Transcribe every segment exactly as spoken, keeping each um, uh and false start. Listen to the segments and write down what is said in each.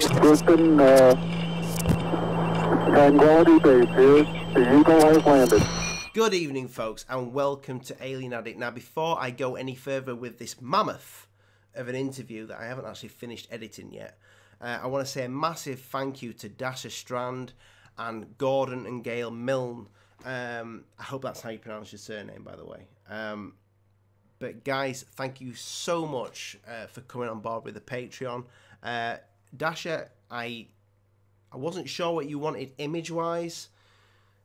Houston, uh, Tranquility Base here. The Eagle has landed. Good evening, folks, and welcome to Alien Addict. Now, before I go any further with this mammoth of an interview that I haven't actually finished editing yet, uh, I want to say a massive thank you to Dasha Strand and Gordon and Gail Milne. Um, I hope that's how you pronounce your surname, by the way. Um, but, guys, thank you so much uh, for coming on board with the Patreon. Uh, Dasha, I, I wasn't sure what you wanted image-wise,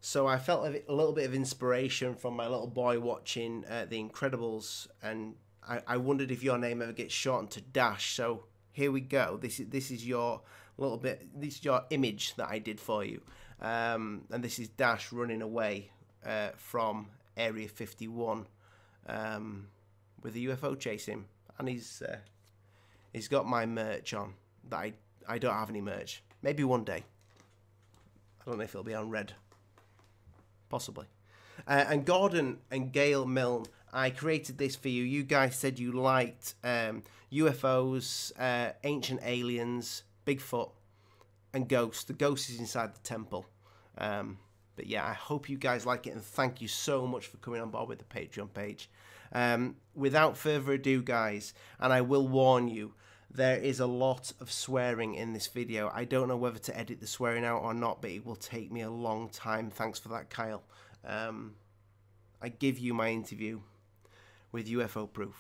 so I felt a little bit of inspiration from my little boy watching uh, The Incredibles, and I, I wondered if your name ever gets shortened to Dash. So here we go. This is this is your little bit. This is your image that I did for you, um, and this is Dash running away uh, from Area fifty-one um, with a U F O chasing, and he's uh, he's got my merch on. That I I don't have any merch. Maybe one day. I don't know if it'll be on Red. Possibly. Uh, and Gordon and Gail Milne, I created this for you. You guys said you liked um, U F Os, uh, ancient aliens, Bigfoot, and ghosts. The ghost is inside the temple. Um, but yeah, I hope you guys like it, and thank you so much for coming on board with the Patreon page. Um, without further ado, guys, and I will warn you, there is a lot of swearing in this video. I don't know whether to edit the swearing out or not, but it will take me a long time. Thanks for that, Kyle. Um, I give you my interview with U F O Proof.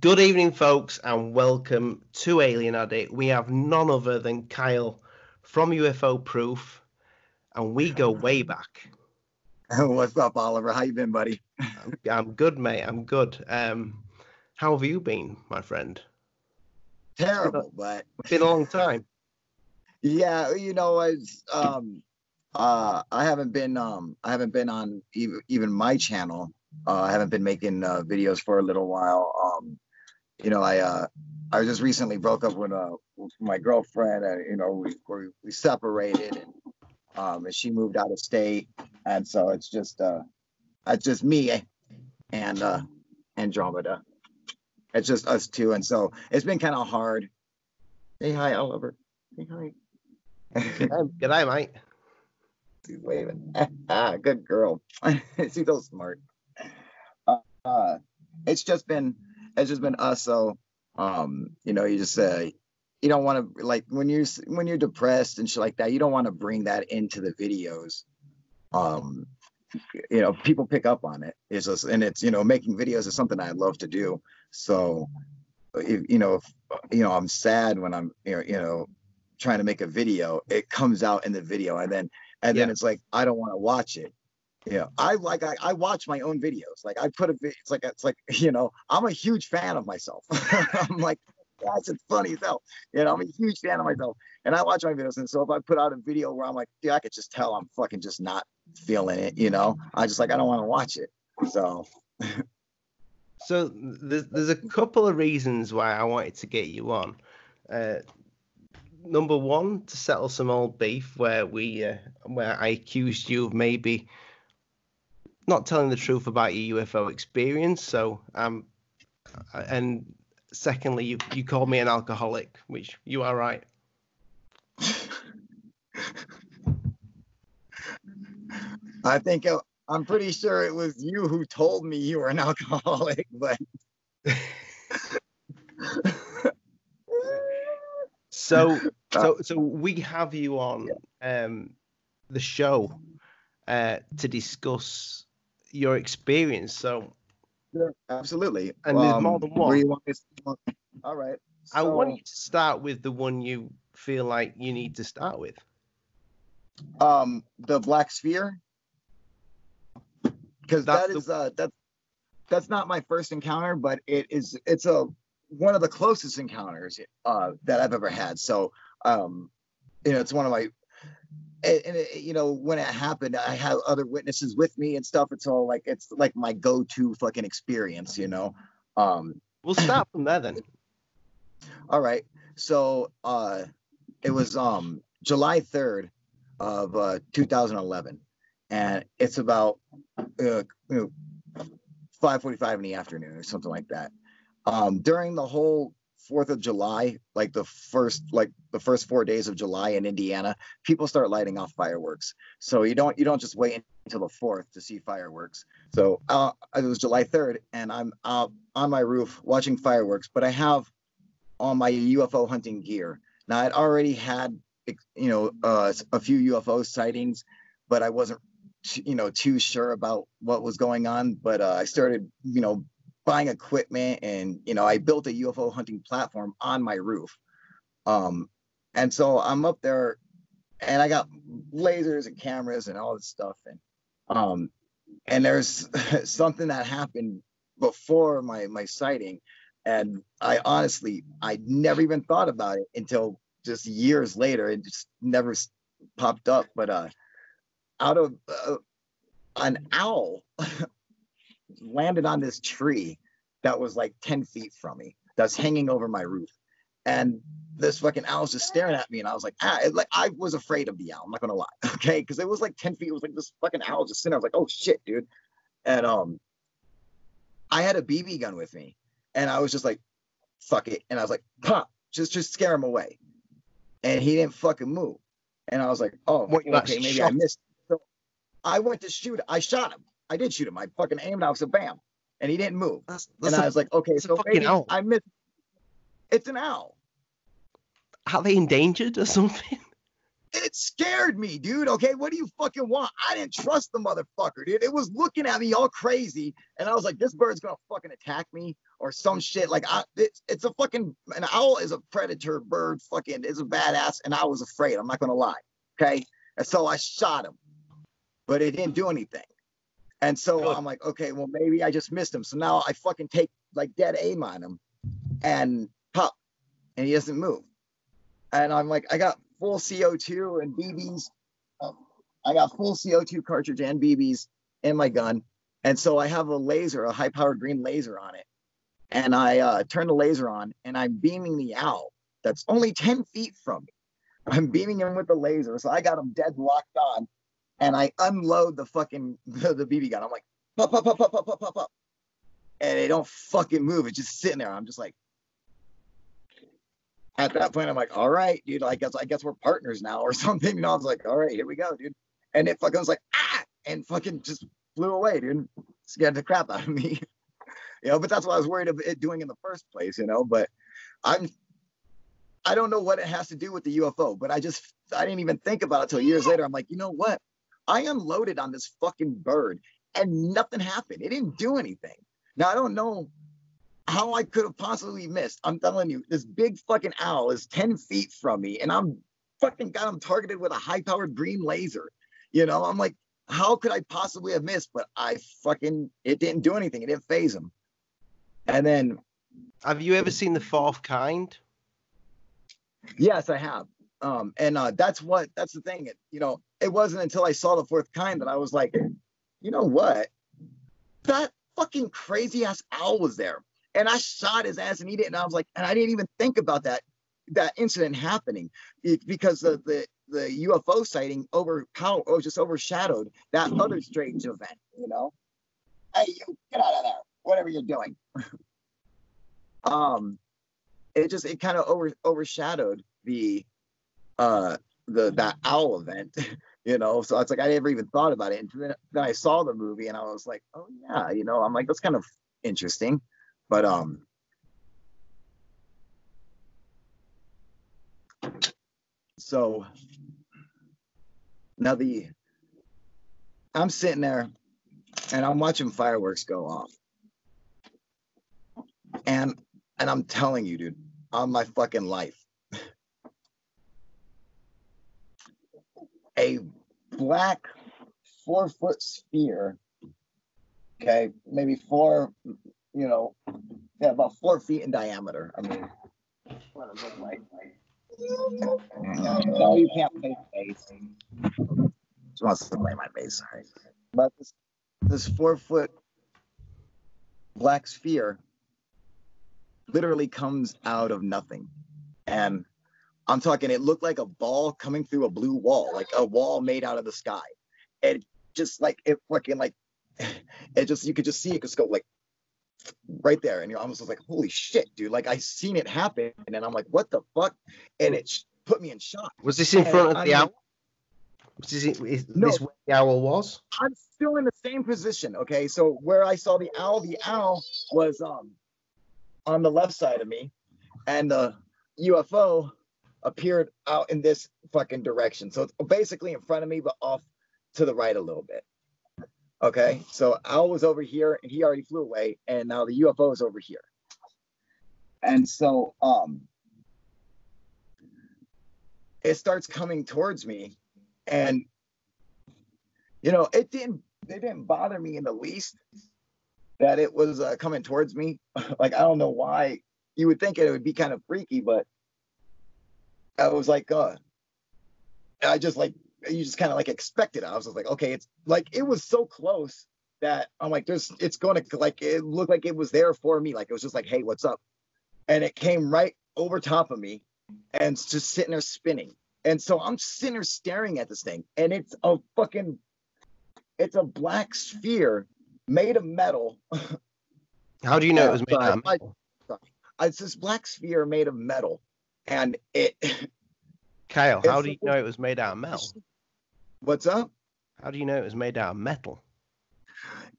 Good evening, folks, and welcome to Alien Addict. We have none other than Kyle from U F O Proof, and we go way back. What's up, Oliver? How you been, buddy? I'm, I'm good, mate. I'm good. Um, how have you been, my friend? Terrible, but... It's been a long time. Yeah, you know, I, um, uh, I haven't been um, I haven't been on even, even my channel. Uh, I haven't been making uh, videos for a little while. Um, You know, I uh, I just recently broke up with, uh, with my girlfriend, and you know we we, we separated, and, um, and she moved out of state, and so it's just uh, it's just me and uh, Andromeda. It's just us two, and so it's been kind of hard. Say hi, Oliver. Say hi. Good night, mate. She's waving. Good girl. She's so smart. Uh, uh, it's just been. It's just been us, so um, you know, you just uh, you don't want to, like, when you when you're depressed and shit like that, you don't want to bring that into the videos. Um, you know, people pick up on it. It's just, and it's, you know, making videos is something I love to do. So, if, you know, if, you know, I'm sad when I'm you know, you know trying to make a video, it comes out in the video, and then and yeah. then it's like, I don't want to watch it. Yeah, I like I, I watch my own videos. Like I put a video. It's like it's like you know I'm a huge fan of myself. I'm like, that's it's funny though. You know, I'm a huge fan of myself, and I watch my videos. And so if I put out a video where I'm like, dude, I could just tell I'm fucking just not feeling it. You know, I just like I don't want to watch it. So, so there's there's a couple of reasons why I wanted to get you on. Uh, number one, to settle some old beef where we uh, where I accused you of maybe not telling the truth about your U F O experience. So, um, and secondly, you, you called me an alcoholic, which you are right. I think it, I'm pretty sure it was you who told me you were an alcoholic, but. so, so, so we have you on um, the show uh, to discuss your experience, so yeah, absolutely. And um, there's more than one. Where you want this? All right. So, I want you to start with the one you feel like you need to start with. Um, the black sphere, because that is the... uh that's that's not my first encounter, but it is it's a one of the closest encounters uh that I've ever had. So um, you know, it's one of my and, and it, you know, when it happened, I had other witnesses with me and stuff. It's all like, it's like my go-to fucking experience, you know? Um, we'll stop from that then. All right. So uh, it was um, July third of uh, two thousand eleven. And it's about uh, you know, five forty-five in the afternoon or something like that. Um, during the whole fourth of July, like the first like the first four days of July in Indiana, people start lighting off fireworks. So you don't you don't just wait until the fourth to see fireworks. So uh, it was July third, and I'm uh, on my roof watching fireworks, but I have on my U F O hunting gear. Now, I'd already had, you know, uh, a few U F O sightings, but I wasn't, you know, too sure about what was going on. But uh, I started, you know, buying equipment, and, you know, I built a U F O hunting platform on my roof. Um, and so I'm up there, and I got lasers and cameras and all this stuff. And um, and there's something that happened before my, my sighting. And I honestly, I never even thought about it until just years later. It just never popped up. But uh, out of uh, an owl landed on this tree that was like ten feet from me, that's hanging over my roof, and this fucking owl's just staring at me, and I was like, ah, it, like I was afraid of the owl, I'm not gonna lie, okay, because it was like ten feet, it was like this fucking owl just sitting there. I was like, oh shit, dude. And um I had a B B gun with me, and I was just like, fuck it, and I was like, pop, just just scare him away, and he didn't fucking move, and I was like, oh, what, okay, maybe I missed it. So I went to shoot, I shot him, I did shoot him. I fucking aimed out, so bam, and he didn't move. That's, that's and I was a, like, okay, so maybe owl. I missed. It's an owl. Are they endangered or something? It scared me, dude. Okay, what do you fucking want? I didn't trust the motherfucker, dude. It was looking at me all crazy, and I was like, this bird's gonna fucking attack me or some shit. Like, I, it's, it's a fucking, an owl is a predator bird. Fucking is a badass, and I was afraid. I'm not gonna lie. Okay, and so I shot him, but it didn't do anything. And so Good. I'm like, okay, well, maybe I just missed him. So now I fucking take like dead aim on him and pop, and he doesn't move. And I'm like, I got full C O two and B Bs. Um, I got full C O two cartridge and B Bs in my gun. And so I have a laser, a high powered green laser on it. And I uh, turn the laser on, and I'm beaming the owl that's only ten feet from me. I'm beaming him with the laser. So I got him dead locked on. And I unload the fucking the, the B B gun. I'm like, pop, pop, pop, pop, pop, pop, pop, pop. And it don't fucking move. It's just sitting there. I'm just like, at that point, I'm like, all right, dude, I guess I guess we're partners now or something. You know, I was like, all right, here we go, dude. And it fucking was like, ah, and fucking just flew away, dude. Scared the crap out of me. You know, but that's what I was worried of it doing in the first place, you know. But I'm I don't know what it has to do with the U F O, but I just I didn't even think about it till years later. I'm like, you know what? I unloaded on this fucking bird and nothing happened. It didn't do anything. Now, I don't know how I could have possibly missed. I'm telling you, this big fucking owl is ten feet from me, and I'm fucking got him targeted with a high-powered green laser. You know, I'm like, how could I possibly have missed? But I fucking, it didn't do anything. It didn't phase him. And then. Have you ever seen The Fourth Kind? Yes, I have. Um, and uh, that's what, that's the thing. It, you know, it wasn't until I saw The Fourth Kind that I was like, you know what? That fucking crazy ass owl was there. And I shot his ass and he didn't. And I was like, and I didn't even think about that, that incident happening it, because the, the, the U F O sighting overpowered, oh, just overshadowed that other strange event, you know? Hey, you get out of there, whatever you're doing. um, It just, it kind of over, overshadowed the, uh the that owl event, you know. So it's like I never even thought about it, and then, then I saw the movie and I was like, oh yeah, you know, I'm like, that's kind of interesting. But um so now the I'm sitting there and I'm watching fireworks go off, and and I'm telling you, dude, on my fucking life, a black four foot sphere, okay, maybe four, you know, yeah, about four feet in diameter. I mean, what it looked like, like No, you can't play bass. Just wants to play my bass. Sorry. But this, this four-foot black sphere literally comes out of nothing. And I'm talking, it looked like a ball coming through a blue wall, like a wall made out of the sky. It just like, it fucking like, it just, you could just see it just go like right there. And you're almost like, holy shit, dude. Like I seen it happen. And then I'm like, what the fuck? And it put me in shock. Was this in front and of the I owl? Was this, is no, this where the owl was? I'm still in the same position. Okay. So where I saw the owl, the owl was um on the left side of me, and the U F O appeared out in this fucking direction. So it's basically in front of me, but off to the right a little bit. Okay, so Al was over here, and he already flew away, and now the U F O is over here. And so um, it starts coming towards me, and you know, it didn't it didn't bother me in the least that it was uh, coming towards me. Like, I don't know why. You would think it would be kind of freaky, but I was like, uh, I just like, you just kind of like expected it. I was just like, okay, it's like, it was so close that I'm like, there's, it's going to like, it looked like it was there for me. Like, it was just like, hey, what's up? And it came right over top of me and just sitting there spinning. And so I'm sitting there staring at this thing, and it's a fucking, it's a black sphere made of metal. How do you know and, it was made uh, of metal? I, it's this black sphere made of metal, and it... Kyle, how do you know it was made out of metal? What's up? How do you know it was made out of metal?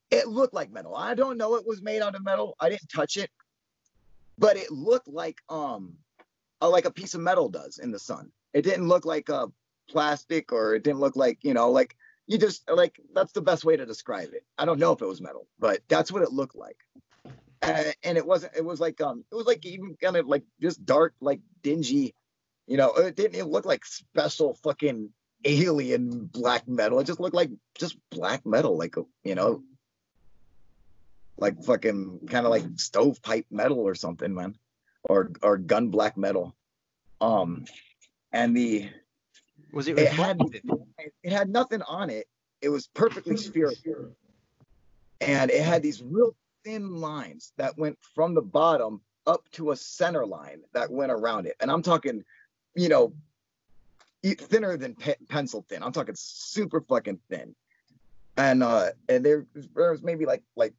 It looked like metal. I don't know it was made out of metal. I didn't touch it, but it looked like um, like a piece of metal does in the sun. It didn't look like a plastic, or it didn't look like, you know, like you just like, that's the best way to describe it. I don't know if it was metal, but that's what it looked like. And, and it wasn't. It was like um, it was like even kind of like just dark, like dingy. You know, it didn't it look like special fucking alien black metal. It just looked like just black metal, like, you know, like fucking kind of like stovepipe metal or something, man, or or gun black metal. Um, and the was it? It had it had nothing on it. It was perfectly spherical, and it had these real thin lines that went from the bottom up to a center line that went around it, and I'm talking, you know, thinner than pe pencil thin. I'm talking super fucking thin. And uh, and there, there was maybe like like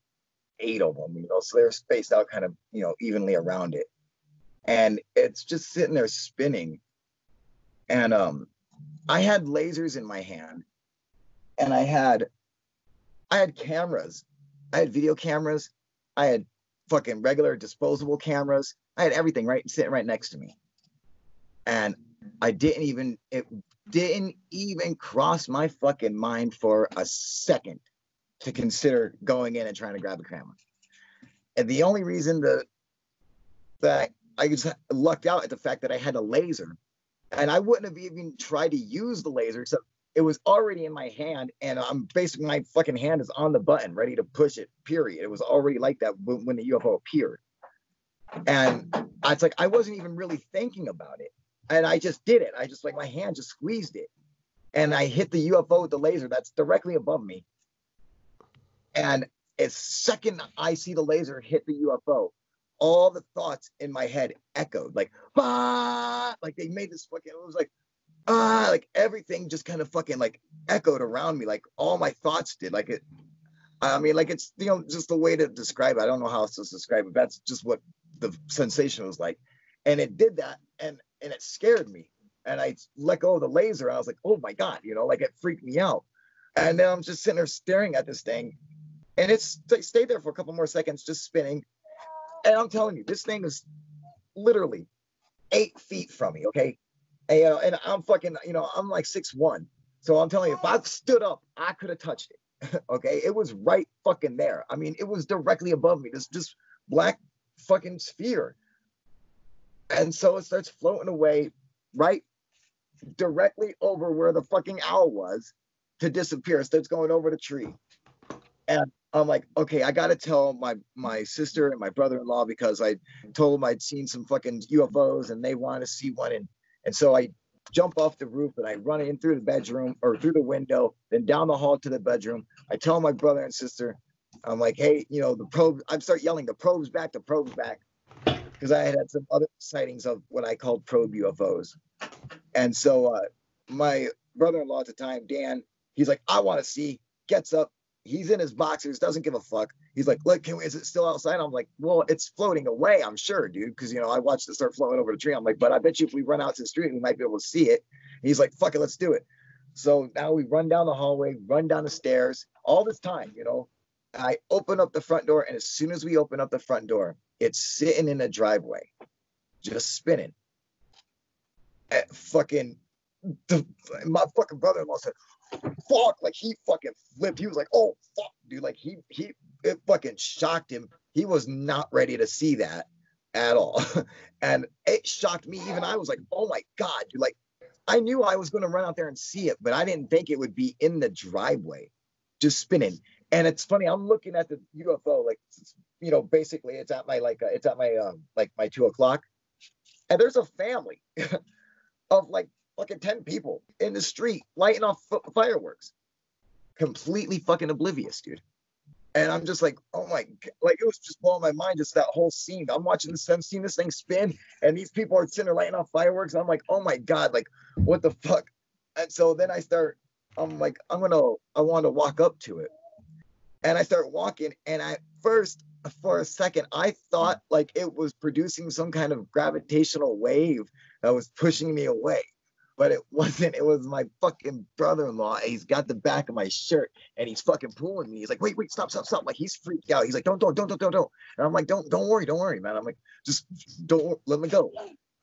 eight of them, you know, so they're spaced out kind of, you know, evenly around it. And it's just sitting there spinning. And um, I had lasers in my hand, and I had, I had cameras. I had video cameras. I had fucking regular disposable cameras. I had everything right sitting right next to me. And I didn't even, it didn't even cross my fucking mind for a second to consider going in and trying to grab a camera. And the only reason that, that I just lucked out at the fact that I had a laser, and I wouldn't have even tried to use the laser, except it was already in my hand, and I'm basically, my fucking hand is on the button, ready to push it, period. It was already like that when, when the U F O appeared. And I, it's like, I wasn't even really thinking about it. And I just did it. I just like, my hand just squeezed it. And I hit the U F O with the laser that's directly above me. And as second I see the laser hit the U F O, all the thoughts in my head echoed. Like, ah, like they made this fucking, it was like, ah, like everything just kind of fucking like echoed around me. Like all my thoughts did. Like it, I mean, like it's, you know, just the way to describe it. I don't know how else to describe it. That's just what the sensation was like. And it did that. And And it scared me, and I let go of the laser, and I was like, oh my God, you know, like it freaked me out. And then I'm just sitting there staring at this thing, and it's it stayed there for a couple more seconds, just spinning. And I'm telling you, this thing is literally eight feet from me, okay? And, you know, and I'm fucking, you know, I'm like six one. So I'm telling you, if I stood up, I could have touched it, okay? It was right fucking there. I mean, it was directly above me, this just black fucking sphere. And so it starts floating away, right directly over where the fucking owl was, to disappear. It starts going over the tree. And I'm like, okay, I got to tell my, my sister and my brother-in-law, because I told them I'd seen some fucking U F Os, and they want to see one in, And so I jump off the roof and I run in through the bedroom or through the window, then down the hall to the bedroom. I tell my brother and sister, I'm like, hey, you know, the probe, I start yelling, the probe's back, the probe's back. Because I had had some other sightings of what I called probe U F Os. And so uh, my brother-in-law at the time, Dan, he's like, I want to see, gets up. He's in his boxers, doesn't give a fuck. He's like, look, can we, is it still outside? I'm like, well, it's floating away, I'm sure, dude. Because, you know, I watched it start floating over the tree. I'm like, but I bet you if we run out to the street, we might be able to see it. And he's like, fuck it, let's do it. So now we run down the hallway, run down the stairs. All this time, you know, I open up the front door. And as soon as we open up the front door, it's sitting in the driveway, just spinning. At fucking, the, my fucking brother-in-law said, fuck, like he fucking flipped. He was like, oh fuck, dude, like he he it fucking shocked him. He was not ready to see that at all. And it shocked me. Even I was like, oh my god, dude. Like I knew I was going to run out there and see it, but I didn't think it would be in the driveway just spinning. And it's funny, I'm looking at the U F O, like, you know, basically it's at my like uh, it's at my um like my two o'clock, and there's a family of like fucking ten people in the street lighting off f fireworks, completely fucking oblivious, dude. And I'm just like, oh my god, like it was just blowing my mind, just that whole scene. I'm watching this, I'm seeing this thing spin, and these people are sitting there lighting off fireworks. I'm like, oh my god, like what the fuck? And so then I start, I'm like, I'm gonna, I want to walk up to it, and I start walking, and I first, for a second, I thought like it was producing some kind of gravitational wave that was pushing me away. But it wasn't. It was my fucking brother-in-law. He's got the back of my shirt, and he's fucking pulling me. He's like, wait, wait, stop, stop, stop. Like, he's freaked out. He's like, don't, don't, don't, don't, don't, don't. And I'm like, don't, don't worry, don't worry, man. I'm like, just don't, let me go.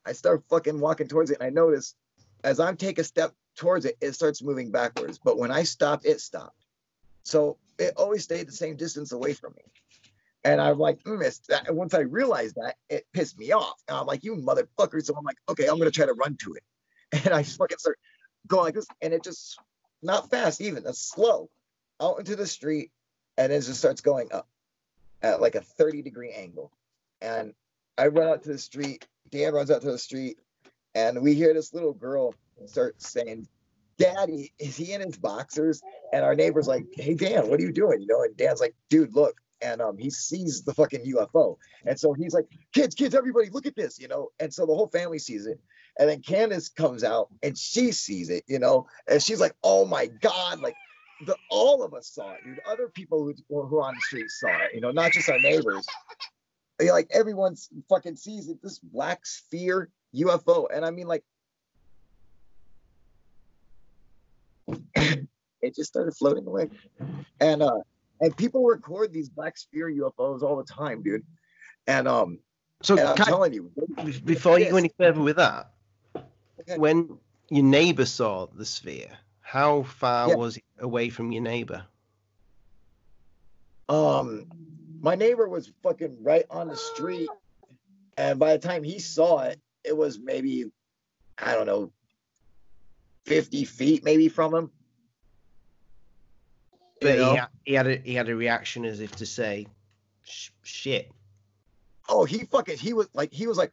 I start fucking walking towards it, and I notice as I take a step towards it, it starts moving backwards. But when I stopped, it stopped. So it always stayed the same distance away from me. And I'm like, mm, it's that. And once I realized that, it pissed me off. And I'm like, you motherfucker. So I'm like, okay, I'm going to try to run to it. And I just fucking start going like this, and it just, not fast even, it's slow, out into the street, and it just starts going up at like a thirty degree angle. And I run out to the street, Dan runs out to the street, and we hear this little girl start saying, Daddy, is he in his boxers? And our neighbor's like, hey Dan, what are you doing? You know, and Dan's like, dude, look. And um, he sees the fucking U F O. And so he's like, kids, kids, everybody, look at this, you know? And so the whole family sees it. And then Candace comes out and she sees it, you know? And she's like, oh my God, like the, all of us saw it, dude. Other people who, who were on the street saw it, you know, not just our neighbors. Like everyone fucking sees it, this black sphere U F O. And I mean like, it just started floating away. And, uh, And people record these black sphere U F Os all the time, dude. And um, so and I'm telling you, before you go any further with that, okay. When your neighbor saw the sphere, how far yeah. was it away from your neighbor? Um, my neighbor was fucking right on the street, and by the time he saw it, it was maybe, I don't know, fifty feet maybe from him. But you know? he, had, he, had a, he had a reaction as if to say, Sh shit. Oh, he fucking, he was like, he was like,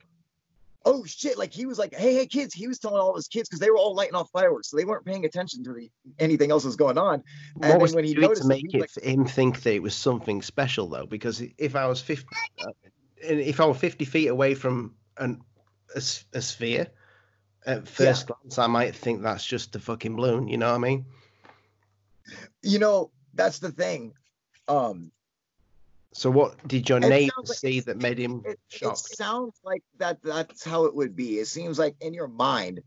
oh shit. Like he was like, hey, hey kids. He was telling all his kids because they were all lighting off fireworks. So they weren't paying attention to the, anything else that was going on. And what was when he noticed to make it, like, for him think that it was something special though? Because if I was fifty, uh, if I were fifty feet away from an, a, a sphere, at first yeah. glance, I might think that's just a fucking balloon. You know what I mean? You know, that's the thing. Um, so what did your neighbor like, see that made him it, shocked? It sounds like that that's how it would be. It seems like in your mind,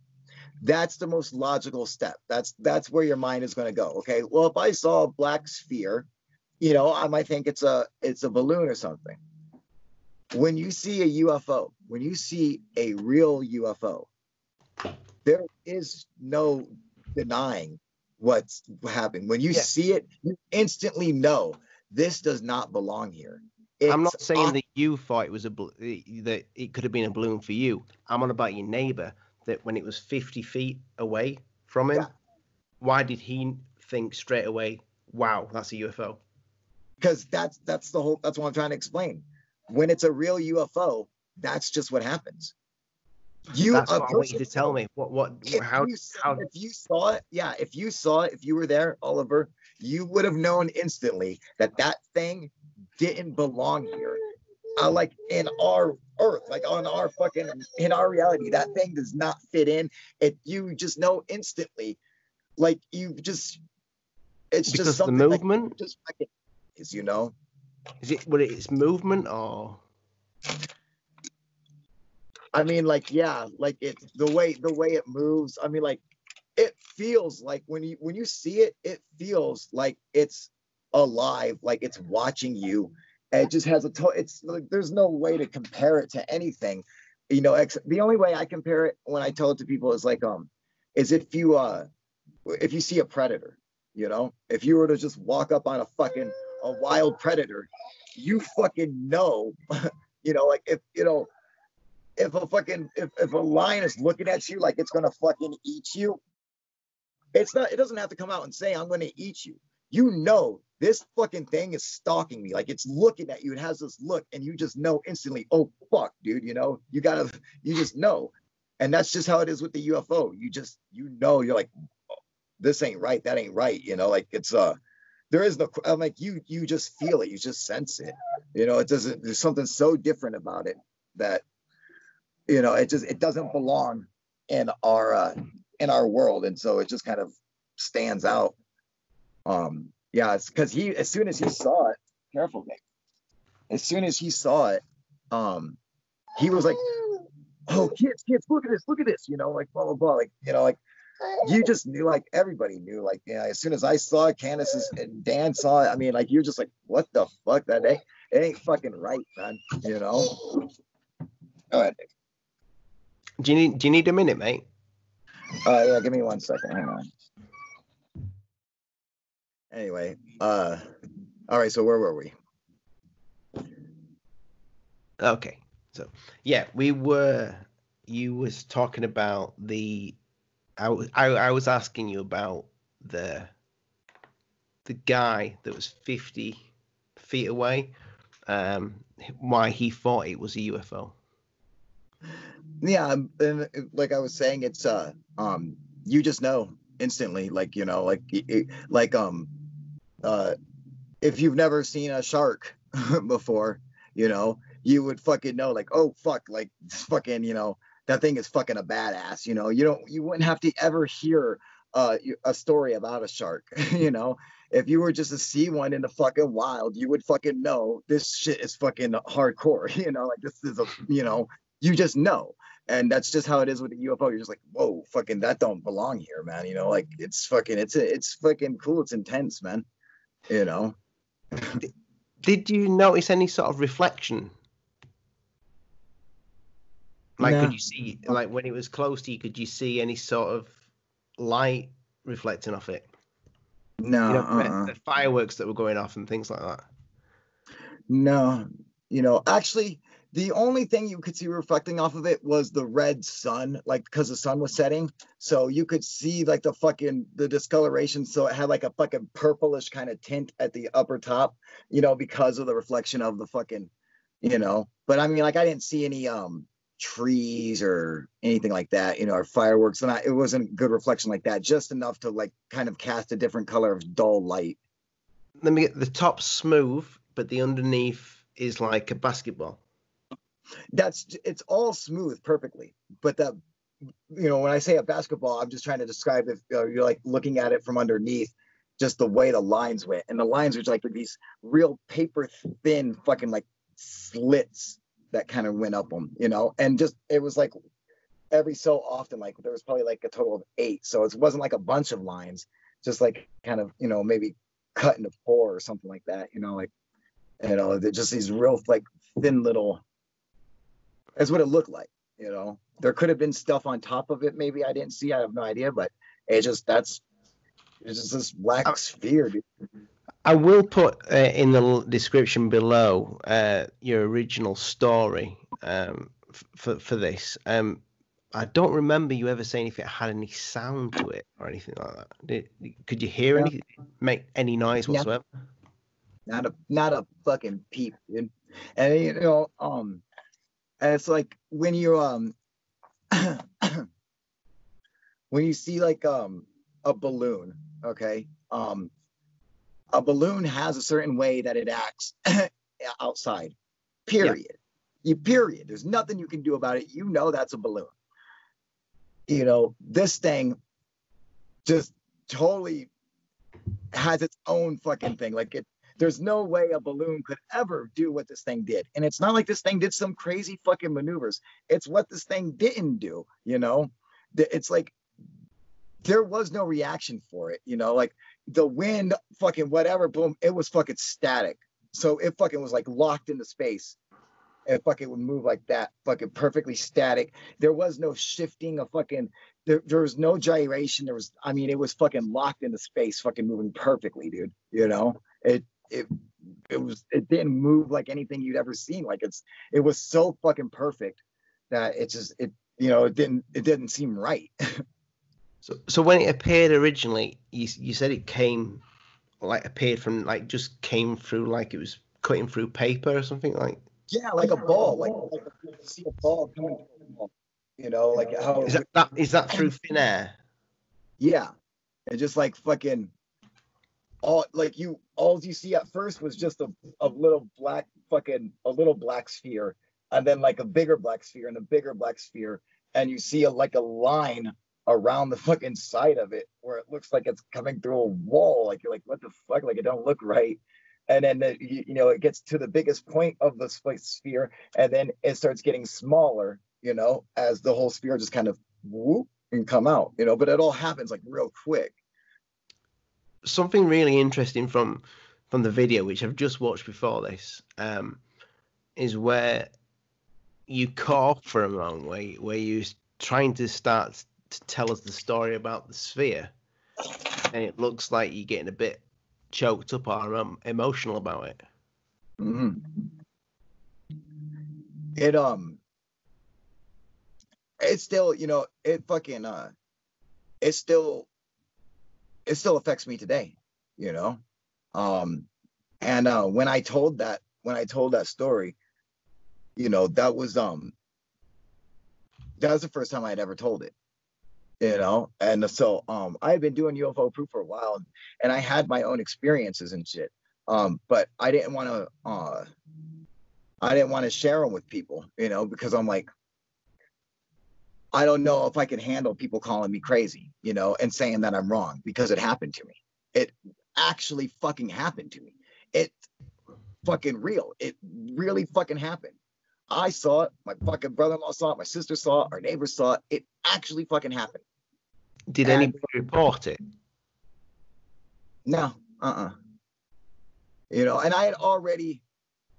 that's the most logical step. That's that's where your mind is going to go. Okay, well, if I saw a black sphere, you know, I might think it's a, it's a balloon or something. When you see a U F O, when you see a real U F O, there is no denying what's happened. When you yeah. see it, you instantly know this does not belong here. It's I'm not saying that you thought it was a that it could have been a balloon for you. I'm on about your neighbor that when it was fifty feet away from him, yeah. why did he think straight away, wow, that's a U F O? Because that's that's the whole that's what I'm trying to explain. When it's a real U F O, that's just what happens. You, That's what I want you to tell me. What? What? How? You, how? If you saw it, yeah. If you saw it, if you were there, Oliver, you would have known instantly that that thing didn't belong here. I like in our Earth, like on our fucking in our reality, that thing does not fit in. If you just know instantly, like you just, it's because just something the movement like, just like it is, you know. Is it? What? It's movement or. I mean, like, yeah, like it, the way, the way it moves. I mean, like, it feels like when you, when you see it, it feels like it's alive, like it's watching you. And it just has a, to- it's like, there's no way to compare it to anything, you know, ex- the only way I compare it when I tell it to people is like, um, is if you, uh, if you see a predator, you know, if you were to just walk up on a fucking, a wild predator, you fucking know, you know, like if, you know, If a fucking if, if a lion is looking at you like it's gonna fucking eat you, it's not. It doesn't have to come out and say I'm gonna eat you. You know this fucking thing is stalking me. Like it's looking at you. It has this look, and you just know instantly. Oh fuck, dude. You know you gotta. You just know, and that's just how it is with the U F O. You just you know you're like, this ain't right. That ain't right. You know like it's uh, there is no. I'm like you. You just feel it. You just sense it. You know it doesn't. There's something so different about it that. You know, it just, it doesn't belong in our, uh, in our world. And so it just kind of stands out. Um, yeah, it's because he, as soon as he saw it, careful, Nick. As soon as he saw it, um, he was like, oh, kids, kids, look at this, look at this, you know, like, blah, blah, blah. Like, you know, like, you just knew, like, everybody knew, like, yeah, as soon as I saw it, Candace and Dan saw it. I mean, like, you're just like, what the fuck, that ain't, it ain't fucking right, man, you know? Go ahead, Nick. Do you need do you need a minute, mate? Uh yeah, give me one second. Hang on. Anyway, uh all right, so where were we? Okay. So yeah, we were you was talking about the I was I, I was asking you about the the guy that was fifty feet away, um why he thought it was a U F O. Yeah, and like I was saying, it's uh, um, you just know instantly, like you know, like it, like um, uh, if you've never seen a shark before, you know, you would fucking know, like oh fuck, like fucking, you know, that thing is fucking a badass, you know, you don't, you wouldn't have to ever hear uh a story about a shark, you know, if you were just to see one in the fucking wild, you would fucking know this shit is fucking hardcore, you know, like this is a, you know. You just know, and that's just how it is with the U F O. You're just like, whoa, fucking, that don't belong here, man. You know, like it's fucking, it's it's fucking cool. It's intense, man. You know. Did you notice any sort of reflection? Like, no. Could you see, like, when it was close to you, could you see any sort of light reflecting off it? No. You know, uh-uh. The fireworks that were going off and things like that. No, you know, actually. The only thing you could see reflecting off of it was the red sun, like because the sun was setting. So you could see like the fucking the discoloration. So it had like a fucking purplish kind of tint at the upper top, you know, because of the reflection of the fucking, you know. But I mean, like I didn't see any um trees or anything like that, you know, or fireworks. And I, it wasn't good reflection like that, just enough to like kind of cast a different color of dull light. Let me get the top smooth, but the underneath is like a basketball. That's it's all smooth perfectly, but that, you know, when I say a basketball, I'm just trying to describe if uh, you're like looking at it from underneath, just the way the lines went, and the lines were like these real paper thin fucking like slits that kind of went up them, you know, and just it was like every so often, like there was probably like a total of eight, so it wasn't like a bunch of lines, just like kind of, you know, maybe cut into four or something like that, you know, like, you know, just these real like thin little. That's what it looked like, you know. There could have been stuff on top of it, maybe I didn't see. I have no idea, but it just that's it's just this black I, sphere. Dude. I will put uh, in the description below uh, your original story um, f- for for this. Um, I don't remember you ever saying if it had any sound to it or anything like that. Did, could you hear yeah. anything? Make any noise whatsoever? Not a not a fucking peep, dude. And you know um. And it's like when you um when you see like um, a balloon, okay, um, a balloon has a certain way that it acts outside, period. Yeah. You period. There's nothing you can do about it. You know that's a balloon. You know, this thing just totally has its own fucking thing. Like, it, there's no way a balloon could ever do what this thing did. And it's not like this thing did some crazy fucking maneuvers. It's what this thing didn't do, you know? It's like there was no reaction for it, you know? Like, the wind, fucking whatever, boom, it was fucking static. So it fucking was, like, locked into space. It fucking would move like that, fucking perfectly static. There was no shifting of fucking, there, there was no gyration. There was, I mean, it was fucking locked into space, fucking moving perfectly, dude. You know, it, it, it was, it didn't move like anything you'd ever seen. Like it's, it was so fucking perfect that it just, it, you know, it didn't, it didn't seem right. so, so when it appeared originally, you, you said it came, like appeared from, like just came through, like it was cutting through paper or something like. Yeah, like a ball, like, like you see a ball coming through the ball, you know, like how... Is that, that, is that through thin air? Yeah, and just like fucking, all like you, all you see at first was just a, a little black fucking, a little black sphere, and then like a bigger black sphere, and a bigger black sphere, and you see a, like a line around the fucking side of it, where it looks like it's coming through a wall, like you're like, what the fuck, like it don't look right. And then, the, you know, it gets to the biggest point of the sphere, and then it starts getting smaller, you know, as the whole sphere just kind of whoop and come out, you know, but it all happens like real quick. Something really interesting from from the video, which I've just watched before this, um, is where you caught for a moment, where, where you were trying to start to tell us the story about the sphere. And it looks like you're getting a bit choked up or um, emotional about it. Mm-hmm. It um, it's still, you know, it fucking uh, it still, it still affects me today, you know, um, and uh, when I told that, when I told that story, you know, that was um, that was the first time I'd ever told it. You know, and so um, I've been doing U F O Proof for a while, and I had my own experiences and shit. Um, but I didn't want to, uh, I didn't want to share them with people, you know, because I'm like, I don't know if I can handle people calling me crazy, you know, and saying that I'm wrong because it happened to me. It actually fucking happened to me. It fucking real. It really fucking happened. I saw it. My fucking brother-in-law saw it. My sister saw it. Our neighbors saw it. It actually fucking happened. Did and anybody report it? No. Uh-uh. You know, and I had already,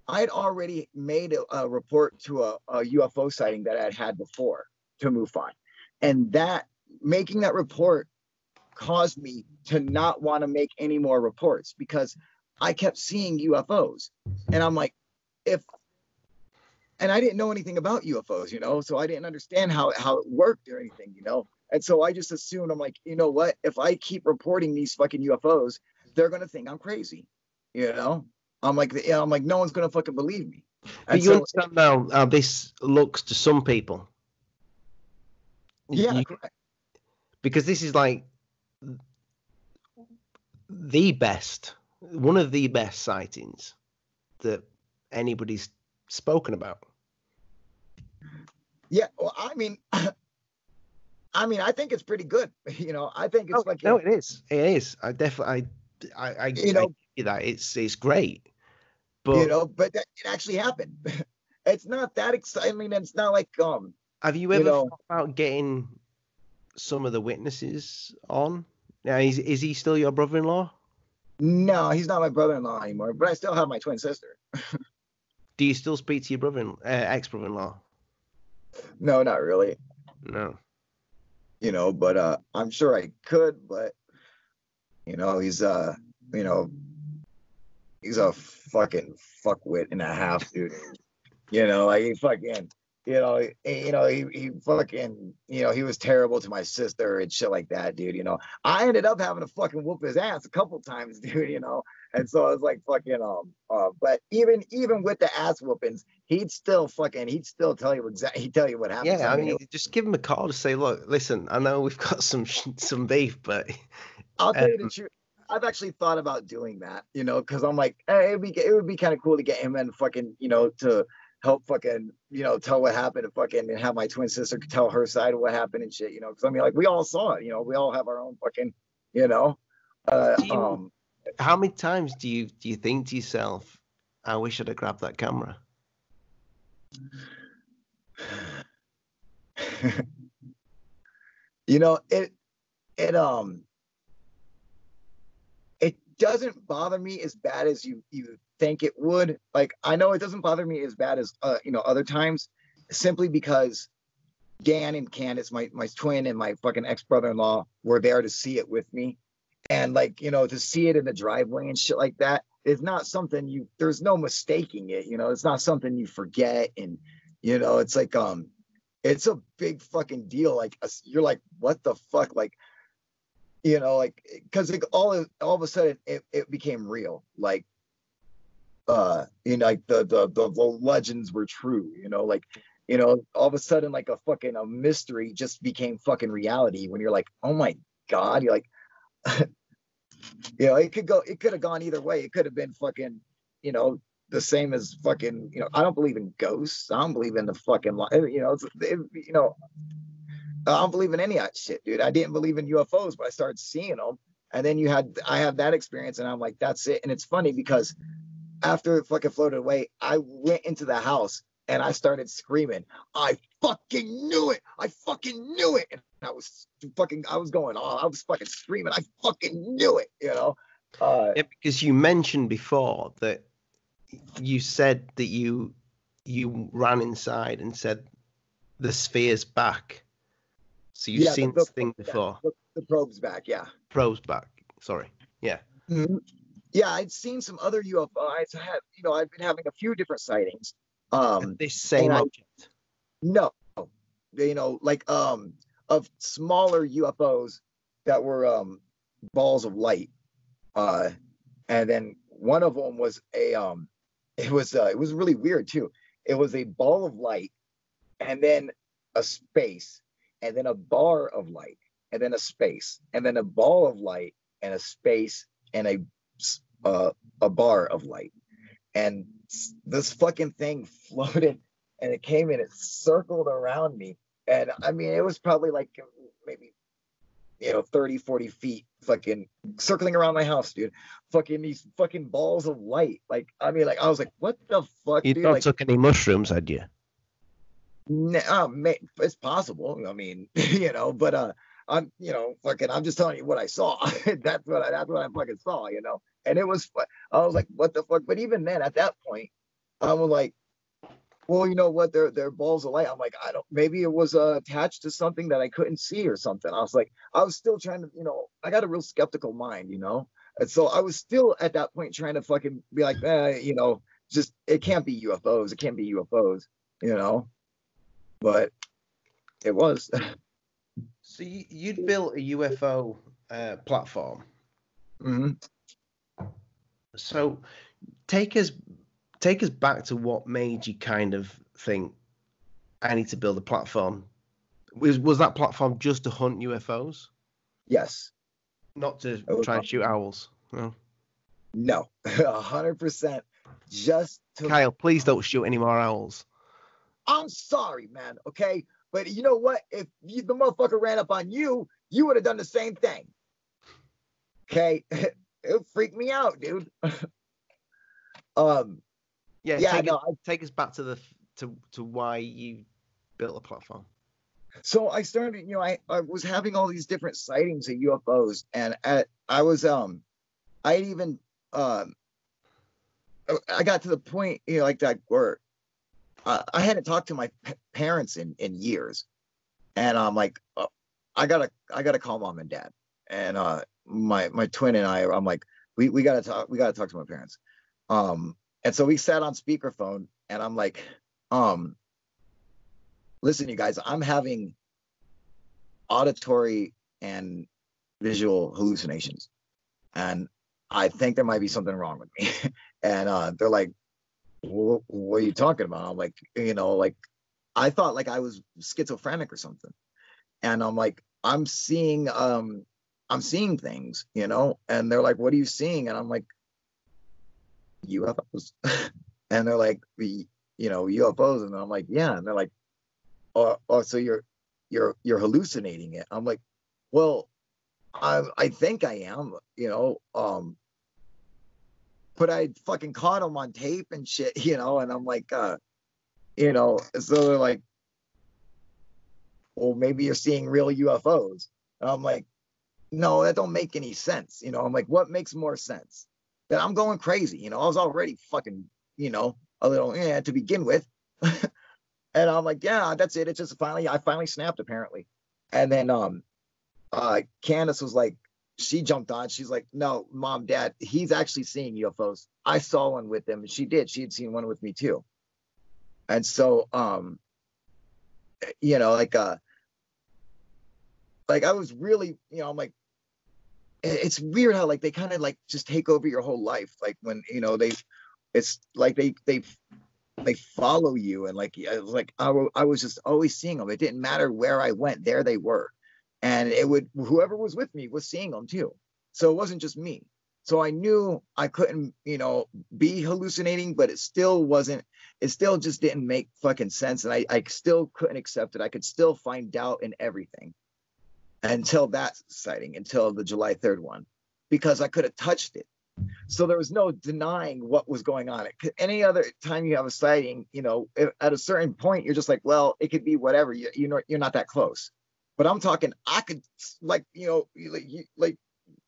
I had already made a, a report to a, a U F O sighting that I'd had before to MUFON. And that, making that report caused me to not want to make any more reports because I kept seeing U F Os. And I'm like, if... And I didn't know anything about U F Os, you know, so I didn't understand how, how it worked or anything, you know. And so I just assumed, I'm like, you know what? If I keep reporting these fucking U F Os, they're going to think I'm crazy, you know. I'm like, you know, I'm like, no one's going to fucking believe me. And but you so, understand now how this looks to some people. Yeah, you, correct. Because this is like the best, one of the best sightings that anybody's spoken about. Yeah, well, I mean, I mean, I think it's pretty good. You know, I think it's oh, like no, it is, it is. I definitely, I, I, you I, know, I that it's it's great, but you know, but that, it actually happened. It's not that exciting. I mean, it's not like um. Have you ever you know, thought about getting some of the witnesses on? Now, is is he still your brother-in-law? No, he's not my brother-in-law anymore. But I still have my twin sister. Do you still speak to your brother, uh, ex-brother-in-law? No, not really. No. You know, but uh, I'm sure I could, but, you know, he's, uh, you know, he's a fucking fuckwit and a half, dude. You know, like, he fucking, You know, he, you know, he, he fucking, you know, he was terrible to my sister and shit like that, dude. You know, I ended up having to fucking whoop his ass a couple times, dude. You know, and so I was like fucking um. Uh, but even even with the ass whoopings, he'd still fucking he'd still tell you exactly he'd tell you what happened. Yeah, I mean, just give him a call to say, look, listen, I know we've got some some beef, but I'll tell um, you the truth. I've actually thought about doing that, you know, because I'm like, hey, it'd be, it would be kind of cool to get him and fucking, you know, to help fucking, you know, tell what happened and fucking and have my twin sister tell her side of what happened and shit, you know, because I mean, like, we all saw it, you know, we all have our own fucking, you know. Uh, you, um, how many times do you do you think to yourself, I wish I'd have grabbed that camera? You know, it, it, um, doesn't bother me as bad as you you think it would. Like, I know it doesn't bother me as bad as uh you know other times, simply because Dan and Candace, my my twin, and my fucking ex-brother-in-law were there to see it with me, and like, you know, to see it in the driveway and shit like that is not something you there's no mistaking it, you know. It's not something you forget, and you know, it's like um it's a big fucking deal. Like, you're like, what the fuck? Like, you know, like, because like all of, all of a sudden it, it became real. Like, uh, you know, like the, the the the legends were true. You know, like, you know, all of a sudden like a fucking a mystery just became fucking reality. When you're like, oh my god, you're like, you know, it could go, it could have gone either way. It could have been fucking, you know, the same as fucking, you know, I don't believe in ghosts. I don't believe in the fucking, you know, it's, it, you know. I don't believe in any of that shit, dude. I didn't believe in U F Os, but I started seeing them. And then you had, I had that experience, and I'm like, that's it. And it's funny because after it fucking floated away, I went into the house and I started screaming, I fucking knew it. I fucking knew it. And I was fucking, I was going on. I was fucking screaming. I fucking knew it, you know? Uh, yeah, because you mentioned before that you said that you, you ran inside and said, the sphere's back. So you've yeah, seen the, this thing before. Back, the, the probe's back, yeah. Probe's back. Sorry. Yeah. Mm-hmm. Yeah, I'd seen some other U F Os. I had, you know, I've been having a few different sightings. Um, this same object. I, no, you know, like um, of smaller U F Os that were um balls of light. Uh, and then one of them was a um, it was uh, it was really weird too. It was a ball of light, and then a space. And then a bar of light, and then a space, and then a ball of light, and a space, and a uh, a bar of light. And this fucking thing floated, and it came in, it circled around me. And I mean, it was probably like maybe, you know, thirty, forty feet fucking circling around my house, dude. Fucking these fucking balls of light. Like, I mean, like, I was like, what the fuck, you dude? You not took like, any mushrooms, had you? No, oh, it's possible. I mean, you know, but uh, I'm, you know, fucking, I'm just telling you what I saw. that's what I, that's what I fucking saw, you know. And it was, I was like, what the fuck? But even then, at that point, I was like, well, you know what? They're they're balls of light. I'm like, I don't. Maybe it was uh, attached to something that I couldn't see or something. I was like, I was still trying to, you know, I got a real skeptical mind, you know. And so I was still at that point trying to fucking be like, eh, you know, just it can't be U F Os. It can't be U F Os, you know. But it was. So you, you'd built a U F O uh, platform. Mm-hmm. So take us take us back to what made you kind of think, I need to build a platform. Was, was that platform just to hunt U F Os? Yes. Not to try and shoot owls? No. No. one hundred percent. Just to... Kyle, please don't shoot any more owls. I'm sorry, man, okay? But you know what? If you, the motherfucker ran up on you, you would have done the same thing. Okay? It would freak me out, dude. um, Yeah, yeah take, no, us, I, take us back to the to, to why you built a platform. So I started, you know, I, I was having all these different sightings of U F Os, and at, I was, um, I even, um, I got to the point, you know, like that where Uh, I hadn't talked to my p- parents in, in years, and I'm like, oh, I gotta, I gotta call mom and dad. And uh, my my twin and I, I'm like, we we gotta talk, we gotta talk to my parents. Um, and so we sat on speakerphone, and I'm like, um, listen, you guys, I'm having auditory and visual hallucinations, and I think there might be something wrong with me. And uh, they're like, what are you talking about? I'm like, you know, like, I thought like I was schizophrenic or something. And I'm like, I'm seeing, um, I'm seeing things, you know? And they're like, what are you seeing? And I'm like, U F Os. And they're like, you know, U F Os. And I'm like, yeah. And they're like, oh, oh so you're, you're, you're hallucinating it. I'm like, well, I, I think I am, you know, um, but I fucking caught him on tape and shit, you know, and I'm like, uh, you know, so they're like, well, maybe you're seeing real U F Os. And I'm like, no, that don't make any sense. You know, I'm like, what makes more sense? That I'm going crazy. You know, I was already fucking, you know, a little, yeah, to begin with. And I'm like, yeah, that's it. It just finally, I finally snapped apparently. And then, um, uh, Candace was like, she jumped on. She's like, no, mom, dad, he's actually seeing U F Os. I saw one with him, and she did. She had seen one with me too. And so, um, you know, like, uh, like I was really, you know, I'm like, it's weird how like they kind of like just take over your whole life. Like when, you know, they, it's like they, they, they follow you. And like, I was like, I, I was just always seeing them. It didn't matter where I went, there they were. And it would, whoever was with me was seeing them too. So it wasn't just me. So I knew I couldn't, you know, be hallucinating, but it still wasn't, it still just didn't make fucking sense. And I, I still couldn't accept it. I could still find doubt in everything until that sighting, until the July third one, because I could have touched it. So there was no denying what was going on. Any other time you have a sighting, you know, at a certain point, you're just like, well, it could be whatever. You, you know, you're not that close. But I'm talking, I could, like, you know, like, like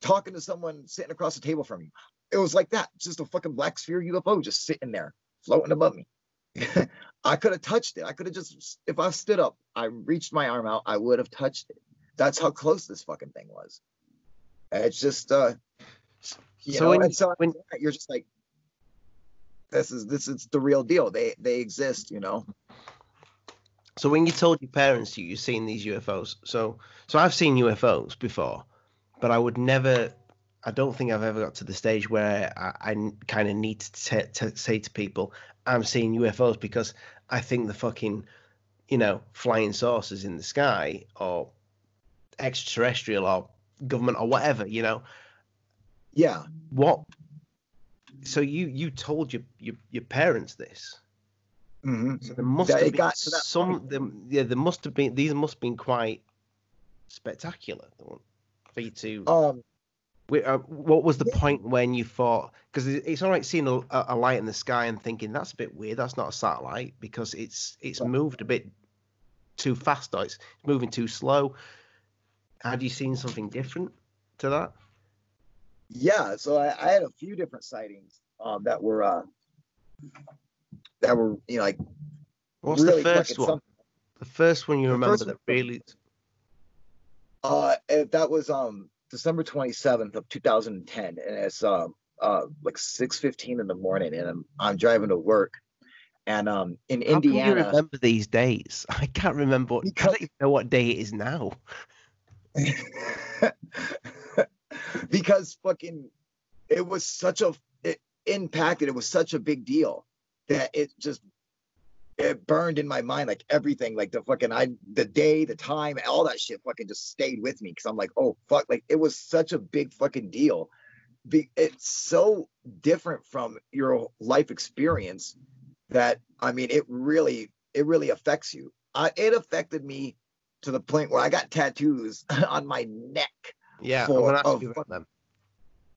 talking to someone sitting across the table from you. It was like that, just a fucking black sphere U F O just sitting there, floating above me. I could have touched it. I could have just, if I stood up, I reached my arm out, I would have touched it. That's how close this fucking thing was. It's just, uh, you so know, when, and so when, you're just like, this is, this is the real deal. They, they exist, you know. So when you told your parents you, you've seen these U F Os, so so I've seen U F Os before, but I would never, I don't think I've ever got to the stage where I, I kind of need to, t- to say to people, I'm seeing U F Os, because I think the fucking, you know, flying saucers in the sky or extraterrestrial or government or whatever, you know. Yeah. What? So you, you told your, your, your parents this. Mm-hmm. So there must that have been some. There, yeah, there must have been. These must have been quite spectacular for you to. Um, we, uh, what was the yeah. point when you thought? Because it's all right seeing a, a light in the sky and thinking that's a bit weird. That's not a satellite, because it's it's right. moved a bit too fast, or it's moving too slow. Had you seen something different to that? Yeah. So I, I had a few different sightings um, that were. Uh, That were, you know, like. What's really the first one? Something. The first one you the remember that really. Uh, that was um December twenty seventh of two thousand and ten, and it's um uh like six fifteen in the morning, and I'm I'm driving to work, and um in How Indiana. How can you remember these dates? I can't remember. What, because, I don't even know what day it is now. Because fucking, it was such a it impacted. It was such a big deal. That it just it burned in my mind, like everything, like the fucking I the day, the time, all that shit fucking just stayed with me, because I'm like, oh fuck, like it was such a big fucking deal. Be, it's so different from your life experience that I mean it really it really affects you. I, it affected me to the point where I got tattoos on my neck. Yeah, for, I'm gonna ask of, you about them.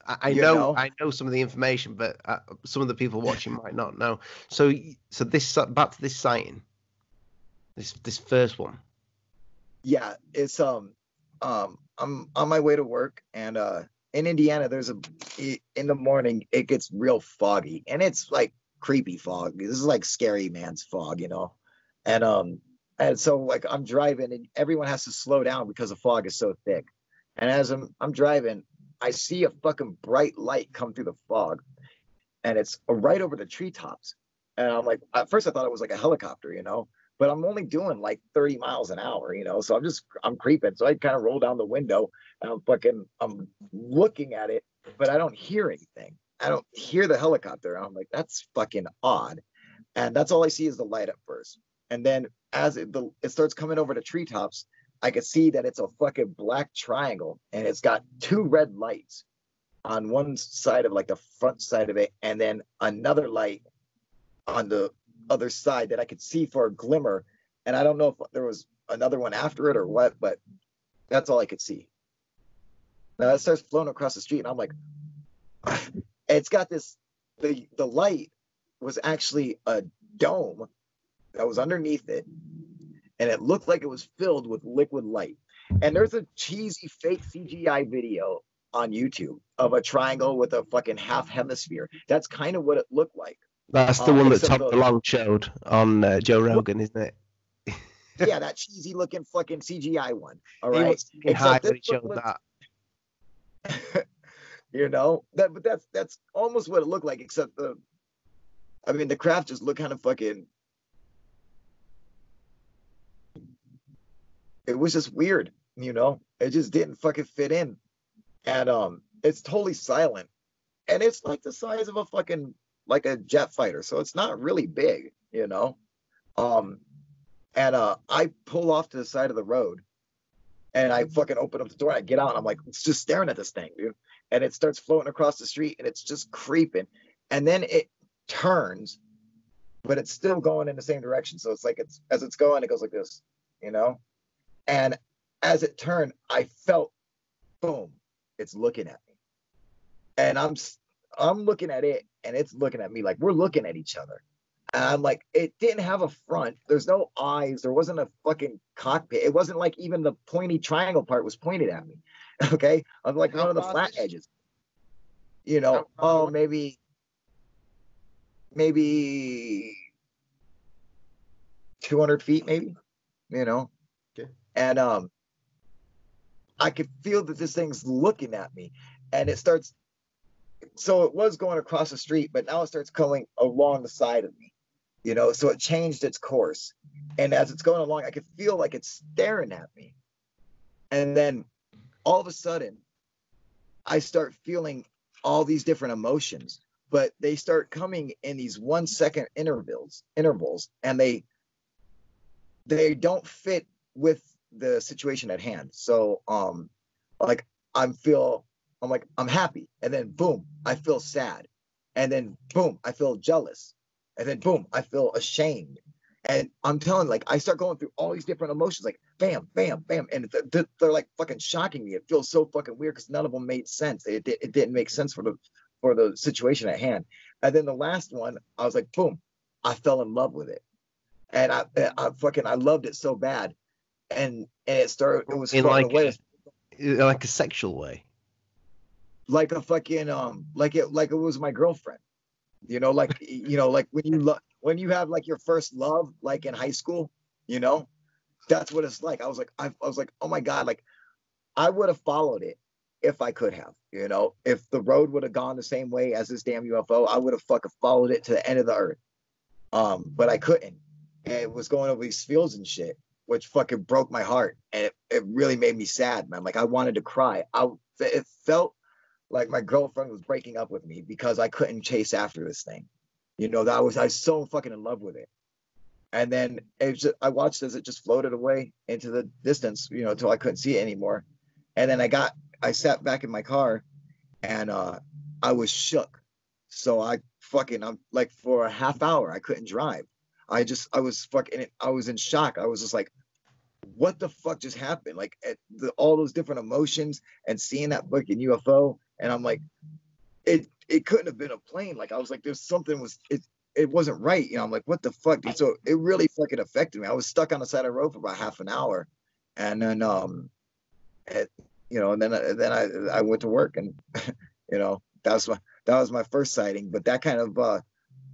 I know, know I know some of the information, but uh, some of the people watching might not know. So so this back to this sighting, this this first one. Yeah, it's um um I'm on my way to work, and uh in Indiana there's a in the morning it gets real foggy, and it's like creepy fog. This is like scary man's fog, you know, and um and so like I'm driving and everyone has to slow down because the fog is so thick, and as I'm I'm driving. I see a fucking bright light come through the fog, and it's right over the treetops. And I'm like, at first I thought it was like a helicopter, you know? but I'm only doing like thirty miles an hour, you know, so I'm just, I'm creeping. So I kind of roll down the window and I'm fucking, I'm looking at it, but I don't hear anything. I don't hear the helicopter. I'm like, that's fucking odd. And that's all I see is the light at first. And then as it, the, it starts coming over the treetops, I could see that it's a fucking black triangle and it's got two red lights on one side of like the front side of it. And then another light on the other side that I could see for a glimmer. And I don't know if there was another one after it or what, but that's all I could see. Now it starts floating across the street and I'm like, it's got this, the, the light was actually a dome that was underneath it. And it looked like it was filled with liquid light. And there's a cheesy fake C G I video on YouTube of a triangle with a fucking half hemisphere. That's kind of what it looked like. That's the um, one that Tom DeLonge showed on uh, Joe Rogan, isn't it? Yeah, that cheesy looking fucking C G I one. All right, he except when he showed was... that. You know, that, but that's that's almost what it looked like. Except the, I mean, the craft just looked kind of fucking. It was just weird, you know. It just didn't fucking fit in, and um, it's totally silent, and it's like the size of a fucking. Like a jet fighter, so it's not really big, you know. Um, and uh, I pull off to the side of the road, and I fucking open up the door. And I get out, and I'm like, it's just staring at this thing, dude. And it starts floating across the street, and it's just creeping. And then it turns, but it's still going in the same direction. So it's like it's as it's going, it goes like this, you know. And as it turned, I felt, boom, it's looking at me, and I'm. I'm looking at it and it's looking at me like we're looking at each other. And I'm like, it didn't have a front. There's no eyes. There wasn't a fucking cockpit. It wasn't like even the pointy triangle part was pointed at me. Okay. I'm like one of the flat edges, you know, oh, maybe, maybe two hundred feet, maybe, you know, okay. And, um, I could feel that this thing's looking at me and it starts, so it was going across the street, but now it starts going along the side of me, you know, so it changed its course. And as it's going along, I could feel like it's staring at me. And then all of a sudden, I start feeling all these different emotions, but they start coming in these one second intervals, intervals, and they, they don't fit with the situation at hand. So, um, like I'm feel I'm like, I'm happy. And then boom, I feel sad. And then boom, I feel jealous. And then boom, I feel ashamed. And I'm telling, like, I start going through all these different emotions, like bam, bam, bam. And th th they're like fucking shocking me. It feels so fucking weird because none of them made sense. It, it, it didn't make sense for the, for the situation at hand. And then the last one, I was like, boom, I fell in love with it. And I, I fucking, I loved it so bad. And, and it started, it was in like, away. A, like a sexual way. Like a fucking um, like it, like it was my girlfriend, you know, like you know, like when you love, when you have like your first love, like in high school, you know, that's what it's like. I was like, I, I was like, oh my god, like I would have followed it if I could have, you know, if the road would have gone the same way as this damn U F O, I would have fucking followed it to the end of the earth, um, but I couldn't. And it was going over these fields and shit, which fucking broke my heart, and it, it really made me sad, man. Like I wanted to cry. I it felt. Like my girlfriend was breaking up with me because I couldn't chase after this thing. You know, that was, I was so fucking in love with it. And then it was just, I watched as it just floated away into the distance, you know, until I couldn't see it anymore. And then I got, I sat back in my car and uh, I was shook. So I fucking, I'm like for a half hour, I couldn't drive. I just, I was fucking, I was in shock. I was just like, what the fuck just happened? Like at the, all those different emotions and seeing that fucking U F O. And I'm like, it it couldn't have been a plane. Like I was like, there's something was it it wasn't right. You know, I'm like, what the fuck, dude? So it really fucking affected me. I was stuck on the side of the road for about half an hour, and then um, it, you know, and then I, then I I went to work, and you know that was my that was my first sighting. But that kind of uh,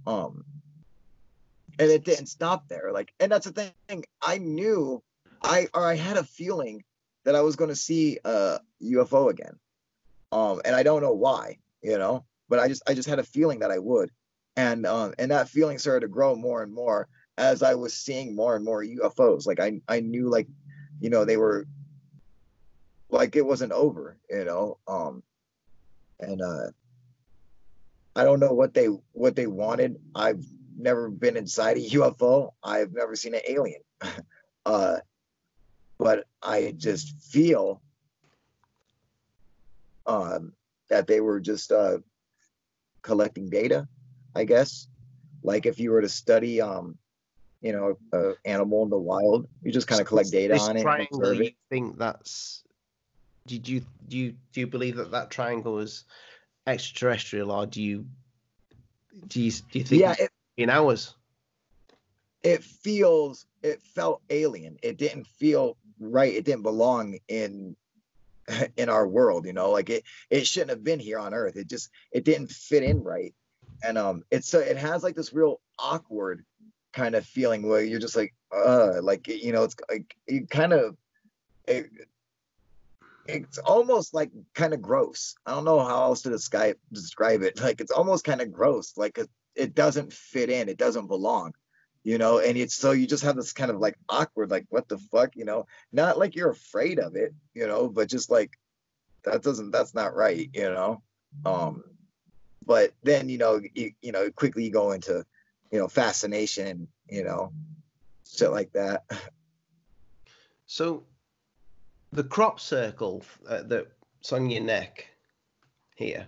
um, and it didn't stop there. Like, and that's the thing. I knew I or I had a feeling that I was going to see a U F O again. Um, and I don't know why, you know, but I just, I just had a feeling that I would. And, um, and that feeling started to grow more and more as I was seeing more and more U F Os, like I, I knew, like, you know, they were like, it wasn't over, you know? Um, and, uh, I don't know what they, what they wanted. I've never been inside a U F O. I've never seen an alien. uh, but I just feel, um, that they were just, uh, collecting data, I guess. Like if you were to study, um, you know, an animal in the wild, you just kind of collect data this on it. Triangle, and observe it. You think that's? Did you do you do you believe that that triangle is extraterrestrial, or do you do you do you think? Yeah, it, in ours, it feels it felt alien. It didn't feel right. It didn't belong in in our world. You know, like it it shouldn't have been here on Earth. It just it didn't fit in right. And um, it's so it has like this real awkward kind of feeling where you're just like, uh, like, you know, it's like you kind of, it, it's almost like kind of gross. I don't know how else to describe describe it. Like it's almost kind of gross. Like it, it doesn't fit in. It doesn't belong, you know. And it's so you just have this kind of like awkward, like what the fuck, you know. Not like you're afraid of it, you know, but just like that doesn't that's not right, you know. Um. But then, you know, you, you know, quickly you go into, you know, fascination, you know, shit like that. So the crop circle uh, that's on your neck here,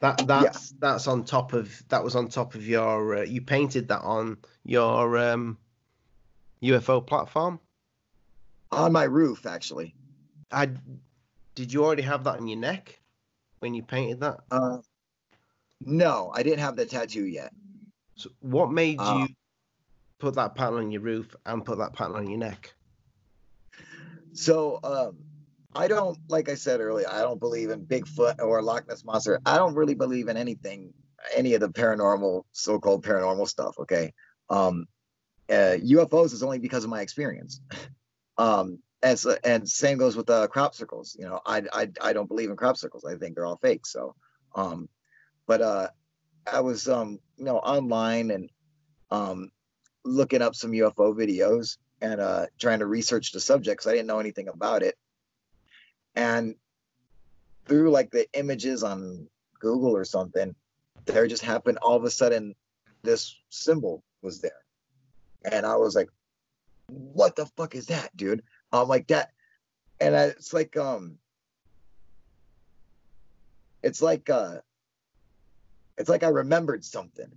that that's yeah. that's on top of that was on top of your uh, you painted that on your um, U F O platform? On my roof, actually. I, did you already have that on your neck when you painted that? Uh, No, I didn't have the tattoo yet. So what made um, you put that pattern on your roof and put that pattern on your neck? So um, I don't, like I said earlier, I don't believe in Bigfoot or Loch Ness Monster. I don't really believe in anything, any of the paranormal, so-called paranormal stuff, okay? Um, uh, U F Os is only because of my experience. um, and, so, and same goes with uh, crop circles. You know, I, I, I don't believe in crop circles. I think they're all fake, so... Um, But uh, I was, um, you know, online and um, looking up some U F O videos and uh, trying to research the subject because I didn't know anything about it. And through like the images on Google or something, there just happened all of a sudden this symbol was there. And I was like, what the fuck is that, dude? I'm like that. And I, it's like, um, it's like, uh, It's like I remembered something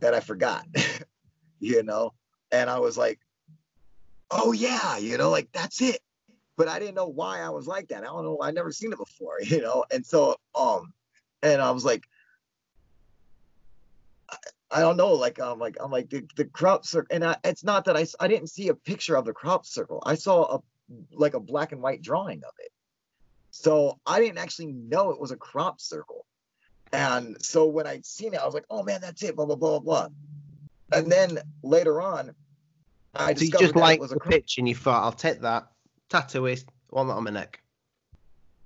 that I forgot, you know? And I was like, oh, yeah, you know, like, that's it. But I didn't know why I was like that. I don't know. I've never seen it before, you know? And so, um, and I was like, I, I don't know. Like, I'm like, I'm like the, the crop circle. And I, it's not that I, I didn't see a picture of the crop circle. I saw a like a black and white drawing of it. So I didn't actually know it was a crop circle. And so when I'd seen it, I was like, oh, man, that's it, blah, blah, blah, blah. And then later on, I so discovered you just like the pitch and you thought, I'll take that, tattoo it, one that on my neck.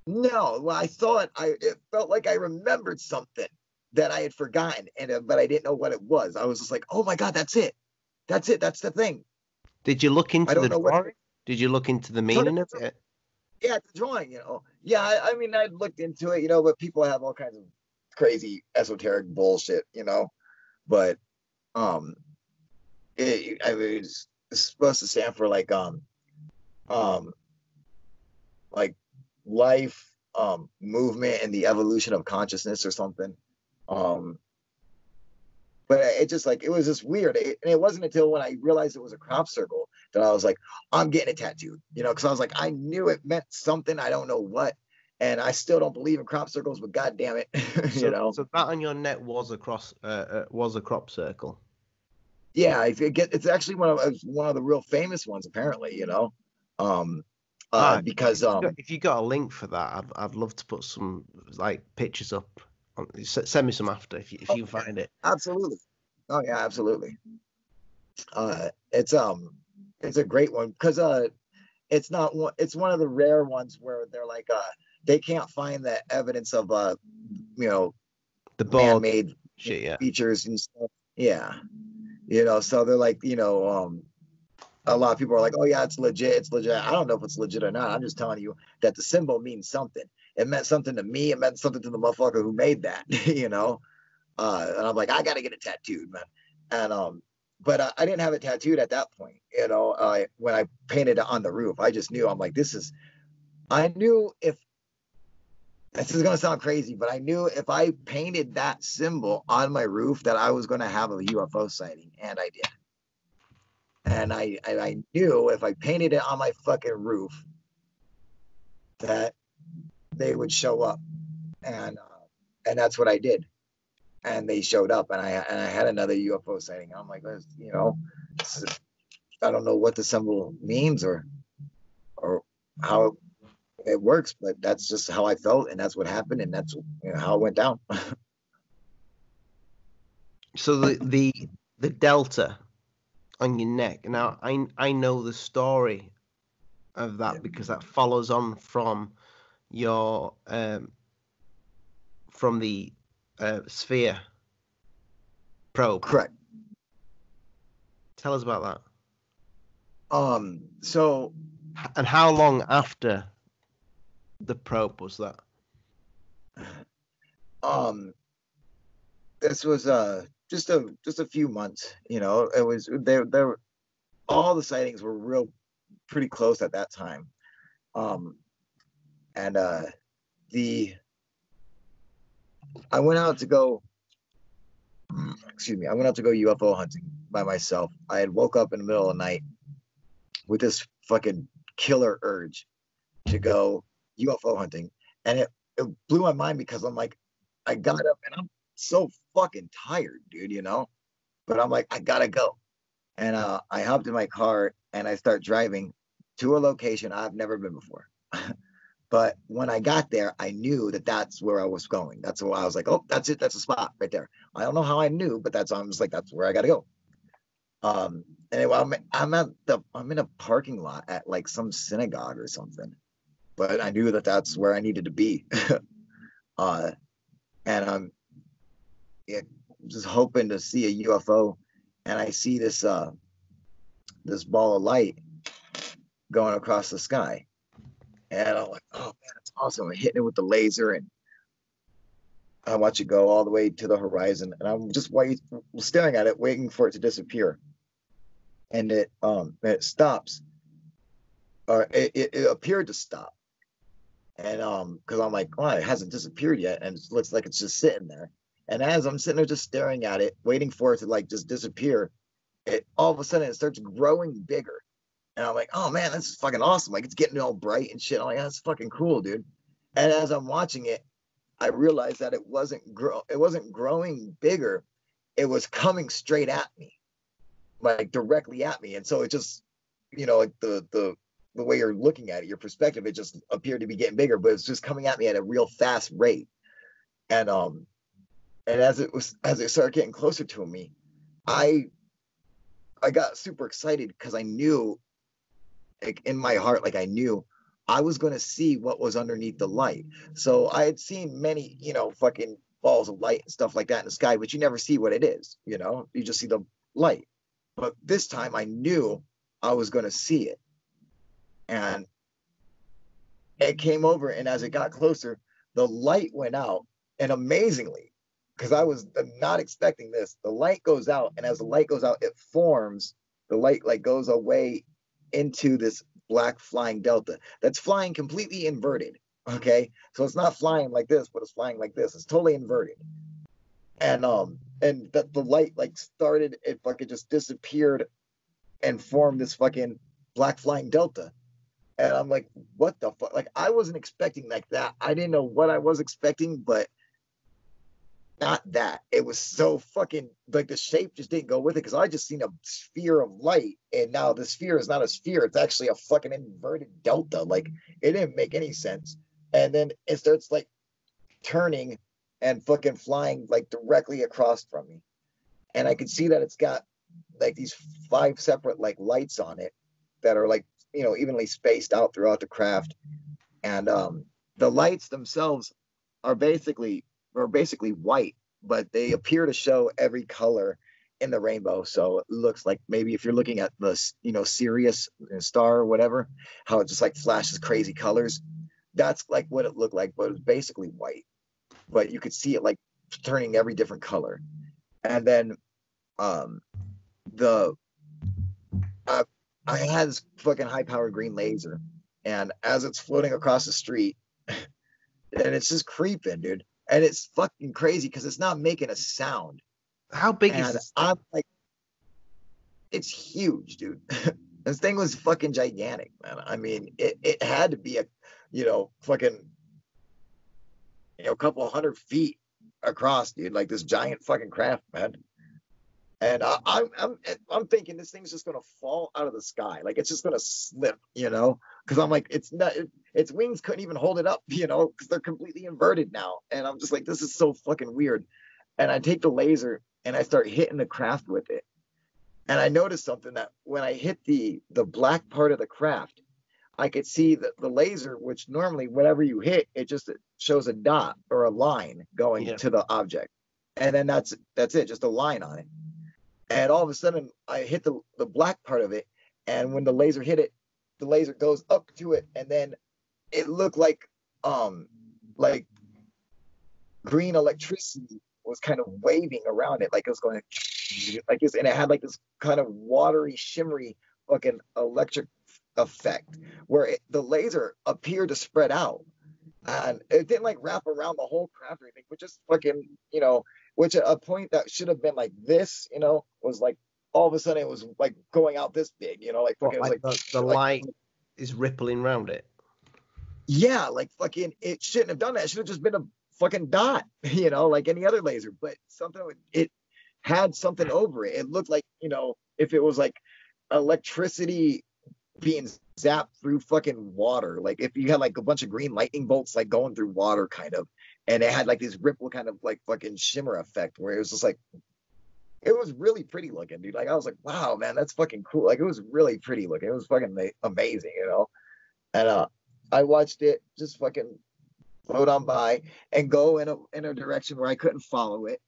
No, well, I thought I it felt like I remembered something that I had forgotten, and uh, but I didn't know what it was. I was just like, oh, my God, that's it. That's it. That's the thing. Did you look into the drawing? Did you look into the meaning of it? Yeah, the drawing, you know. Yeah, I, I mean, I looked into it, you know, but people have all kinds of crazy esoteric bullshit, you know, but um it, I mean, it's, it's supposed to stand for like um um like life, um movement, and the evolution of consciousness or something. Um but it just like it was just weird, it, and it wasn't until when I realized it was a crop circle that I was like, I'm getting a tattoo, you know, because I was like, I knew it meant something, I don't know what. And I still don't believe in crop circles, but God damn it, you so, know. So that on your neck was a cross, uh, uh, was a crop circle. Yeah, it, it get, it's actually one of one of the real famous ones, apparently. You know, um, uh, ah, because if, um, you got, if you got a link for that, I'd I'd love to put some like pictures up. On, send me some after if you if oh, you find it. Absolutely. Oh yeah, absolutely. Uh, it's um, it's a great one because uh, it's not one. It's one of the rare ones where they're like uh. They can't find that evidence of, uh, you know, the man-made shit, yeah. features and stuff. Yeah. You know, so they're like, you know, um, a lot of people are like, oh, yeah, it's legit. It's legit. I don't know if it's legit or not. I'm just telling you that the symbol means something. It meant something to me. It meant something to the motherfucker who made that, you know. Uh, and I'm like, I got to get it tattooed, man. And um, but I, I didn't have it tattooed at that point. You know, uh, when I painted it on the roof, I just knew. I'm like, this is I knew if this is going to sound crazy, but I knew if I painted that symbol on my roof that I was going to have a U F O sighting. And I did. And I, I, I knew if I painted it on my fucking roof that they would show up. And, uh, and that's what I did. And they showed up, and I, and I had another U F O sighting. I'm like, you know, is, I don't know what the symbol means or, or how it works, but that's just how I felt. And that's what happened. And that's, you know, how it went down. So the, the, the Delta on your neck. Now I, I know the story of that, yeah, because that follows on from your, um, from the, uh, Sphere probe. Correct. Tell us about that. Um, so, and how long after the probe was that? Um, this was, uh, just a, just a few months, you know. It was, there, there, all the sightings were real pretty close at that time. Um, and, uh, the, I went out to go, excuse me, I went out to go U F O hunting by myself. I had woke up in the middle of the night with this fucking killer urge to go U F O hunting. And it, it blew my mind because I'm like, I got up and I'm so fucking tired, dude, you know? But I'm like, I gotta go. And uh, I hopped in my car and I start driving to a location I've never been before. But when I got there, I knew that that's where I was going. That's why I was like, oh, that's it. That's a spot right there. I don't know how I knew, but that's, I'm just like, that's where I got to go. Um, anyway, I'm, I'm at the, I'm in a parking lot at like some synagogue or something, but I knew that that's where I needed to be. uh, and I'm yeah, just hoping to see a U F O. And I see this, uh, this ball of light going across the sky. And I'm like, oh, man, it's awesome. I'm hitting it with the laser, and I watch it go all the way to the horizon. And I'm just wait, staring at it, waiting for it to disappear. And it um, it stops. Or it, it, it appeared to stop. And um, because I'm like, oh, it hasn't disappeared yet. And it looks like it's just sitting there. And as I'm sitting there just staring at it, waiting for it to, like, just disappear, it all of a sudden it starts growing bigger. And I'm like, oh, man, this is fucking awesome. Like, it's getting all bright and shit. I'm like, that's fucking cool, dude. And as I'm watching it, I realized that it wasn't grow, it wasn't growing bigger. It was coming straight at me, like directly at me. And so it just, you know, like the the the way you're looking at it, your perspective, it just appeared to be getting bigger, but it's just coming at me at a real fast rate. And um, and as it was, as it started getting closer to me, I I got super excited because I knew, like in my heart, like I knew I was going to see what was underneath the light. So I had seen many, you know, fucking balls of light and stuff like that in the sky, but you never see what it is, you know, you just see the light. But this time I knew I was going to see it. And it came over, and as it got closer, the light went out. And amazingly, because I was not expecting this, the light goes out, and as the light goes out, it forms, the light like goes away into this black flying delta that's flying completely inverted. Okay, so it's not flying like this, but it's flying like this. It's totally inverted. And um and that the light like started, it fucking just disappeared and formed this fucking black flying delta. And I'm like, what the fuck? Like, I wasn't expecting like that. I didn't know what I was expecting, but not that. It was so fucking, like, the shape just didn't go with it, because I just seen a sphere of light, and now the sphere is not a sphere. It's actually a fucking inverted delta. Like, it didn't make any sense. And then it starts, like, turning and fucking flying, like, directly across from me. And I could see that it's got, like, these five separate, like, lights on it that are, like, you know, evenly spaced out throughout the craft. And um, the lights themselves are basically... are basically white, but they appear to show every color in the rainbow. So it looks like maybe if you're looking at the, you know, Sirius star or whatever, how it just like flashes crazy colors. That's like what it looked like, but it was basically white. But you could see it like turning every different color. And then um, the uh, I had this fucking high-powered green laser, and as it's floating across the street, and it's just creeping, dude. And it's fucking crazy because it's not making a sound. How big and is this thing? I'm like, it's huge, dude. This thing was fucking gigantic, man. I mean, it, it had to be a, you know, fucking, you know, a couple hundred feet across, dude. Like this giant fucking craft, man. And I, I'm, I'm, I'm thinking this thing's just gonna fall out of the sky, like it's just gonna slip, you know? Because I'm like, it's not, it, its wings couldn't even hold it up, you know? Because they're completely inverted now. And I'm just like, this is so fucking weird. And I take the laser and I start hitting the craft with it. And I noticed something, that when I hit the the black part of the craft, I could see that the laser, which normally whatever you hit, it just it shows a dot or a line going yeah. to the object, and then that's that's it, just a line on it. And all of a sudden, I hit the, the black part of it, and when the laser hit it, the laser goes up to it, and then it looked like um like green electricity was kind of waving around it, like it was going like this, and it had like this kind of watery, shimmery fucking electric effect where it, the laser appeared to spread out, and it didn't like wrap around the whole craft or anything, but just fucking, you know, which at a point that should have been like this, you know, was like all of a sudden it was like going out this big, you know, like fucking what, like, like the, the like, light is rippling around it. Yeah, like fucking it shouldn't have done that. It should have just been a fucking dot, you know, like any other laser. But something it had something over it. It looked like, you know, if it was like electricity being zapped through fucking water, like if you had like a bunch of green lightning bolts like going through water kind of, and it had like this ripple kind of like fucking shimmer effect where it was just like, it was really pretty looking, dude. Like I was like, wow, man, that's fucking cool. Like it was really pretty looking. It was fucking amazing, you know. And uh I watched it just fucking float on by and go in a in a direction where I couldn't follow it.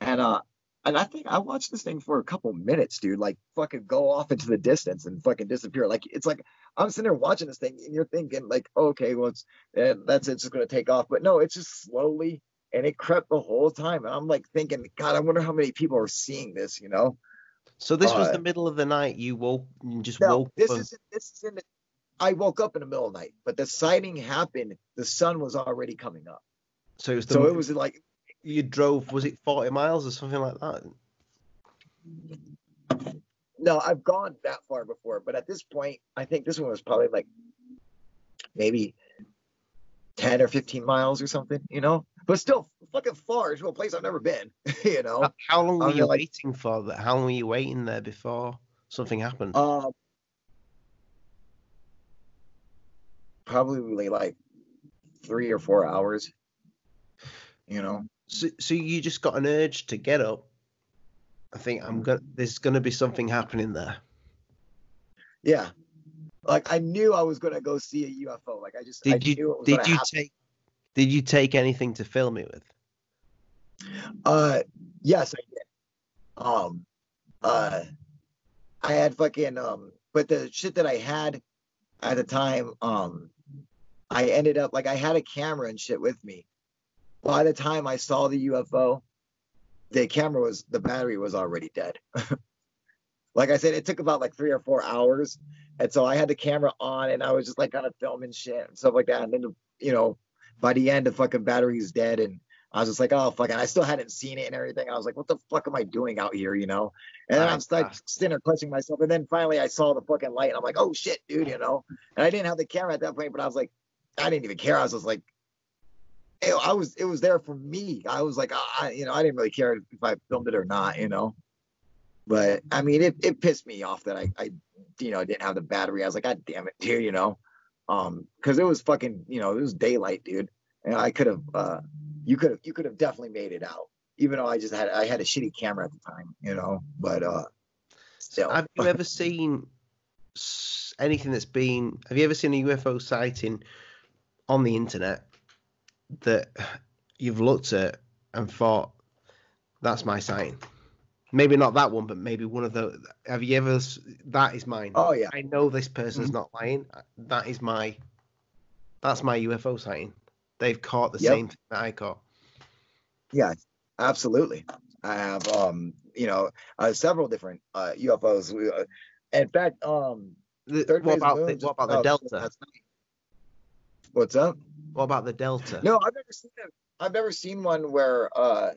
And uh And I think I watched this thing for a couple minutes, dude, like fucking go off into the distance and fucking disappear. Like, it's like I'm sitting there watching this thing and you're thinking like, OK, well, it's, that's it, it's just going to take off. But no, it's just slowly, and it crept the whole time. And I'm like thinking, God, I wonder how many people are seeing this, you know? So this uh, was the middle of the night. You woke you just no, woke this up. Is, this is in the, I woke up in the middle of the night, but the sighting happened. The sun was already coming up. So it was, the, so it was like. You drove, was it forty miles or something like that? No, I've gone that far before, but at this point, I think this one was probably like maybe ten or fifteen miles or something, you know? But still fucking far to a place I've never been, you know? How long were um, you like, waiting for that? How long were you waiting there before something happened? Um, probably like three or four hours. You know, so, so you just got an urge to get up. I think I'm gonna, there's gonna be something happening there. Yeah, like I knew I was gonna go see a U F O. Like I just, did I you knew it was did you happen. take did you take anything to film it with? Uh, yes, I did. Um, uh, I had fucking um, but the shit that I had at the time, um, I ended up like I had a camera and shit with me. By the time I saw the U F O, the camera was, the battery was already dead. Like I said, it took about like three or four hours. And so I had the camera on and I was just like kind of filming shit and stuff like that. And then, you know, by the end, the fucking battery's dead. And I was just like, oh, fucking, I still hadn't seen it and everything. I was like, what the fuck am I doing out here, you know? And then I'm like sitting there clutching myself. And then finally I saw the fucking light and I'm like, oh shit, dude, you know? And I didn't have the camera at that point, but I was like, I didn't even care. I was just like, I was, it was there for me. I was like, I, you know, I didn't really care if I filmed it or not, you know, but I mean, it, it pissed me off that I, I, you know, didn't have the battery. I was like, God damn it, dude, you know, um, cause it was fucking, you know, it was daylight, dude. And I could have, uh, you could have, you could have definitely made it out, even though I just had, I had a shitty camera at the time, you know, but, uh, still. Have you ever seen anything that's been, have you ever seen a U F O sighting on the internet that you've looked at and thought, that's my sign? Maybe not that one, but maybe one of the. Have you ever? That is mine. Oh yeah. I know this person's mm-hmm. not lying. That is my. That's my U F O sighting. They've caught the yep. same thing that I caught. Yeah, absolutely. I have, um, you know, uh, several different uh, U F Os. We, uh, in fact, um, the, what, about the, just, what about the oh, Delta? What's up? What about the Delta? No, I've never seen that. I've never seen one where. Uh,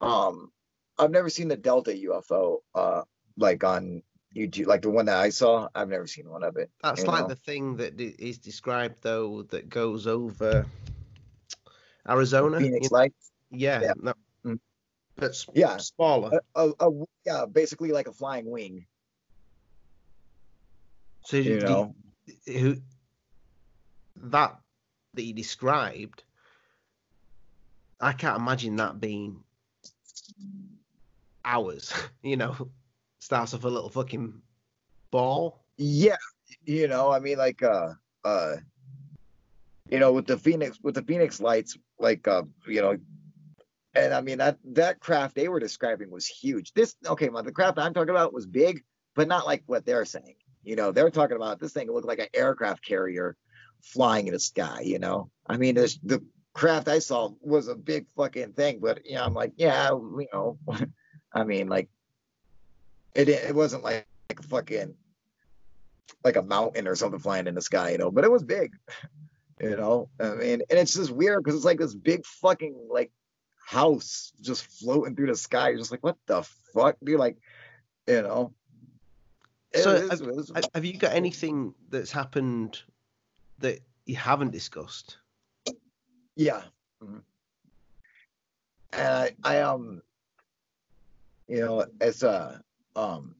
um. I've never seen the Delta U F O, uh, like on YouTube, like the one that I saw. I've never seen one of it. That's like know? the thing that is described, though, that goes over Arizona. Phoenix lights. Yeah. Yeah. No, mm. But yeah. smaller. A, a, a, yeah, basically like a flying wing. So you do, know who that that you described? I can't imagine that being hours, you know, starts off a little fucking ball. Yeah, you know, I mean, like, uh, uh, you know, with the Phoenix, with the Phoenix lights, like, uh, you know, and I mean that that craft they were describing was huge. This, okay, well, the craft I'm talking about was big, but not like what they're saying. You know, they're talking about this thing looked like an aircraft carrier flying in the sky. You know, I mean, there's the craft I saw was a big fucking thing, but you know, I'm like, yeah, you know. I mean, like, it it wasn't like, like fucking, like a mountain or something flying in the sky, you know, but it was big, you know, I mean, and it's just weird because it's like this big fucking, like, house just floating through the sky. You're just like, what the fuck, dude, like, you know. So is, have, is, have you got anything that's happened that you haven't discussed? Yeah. Mm-hmm. And I, I, um... You know, it's uh, um,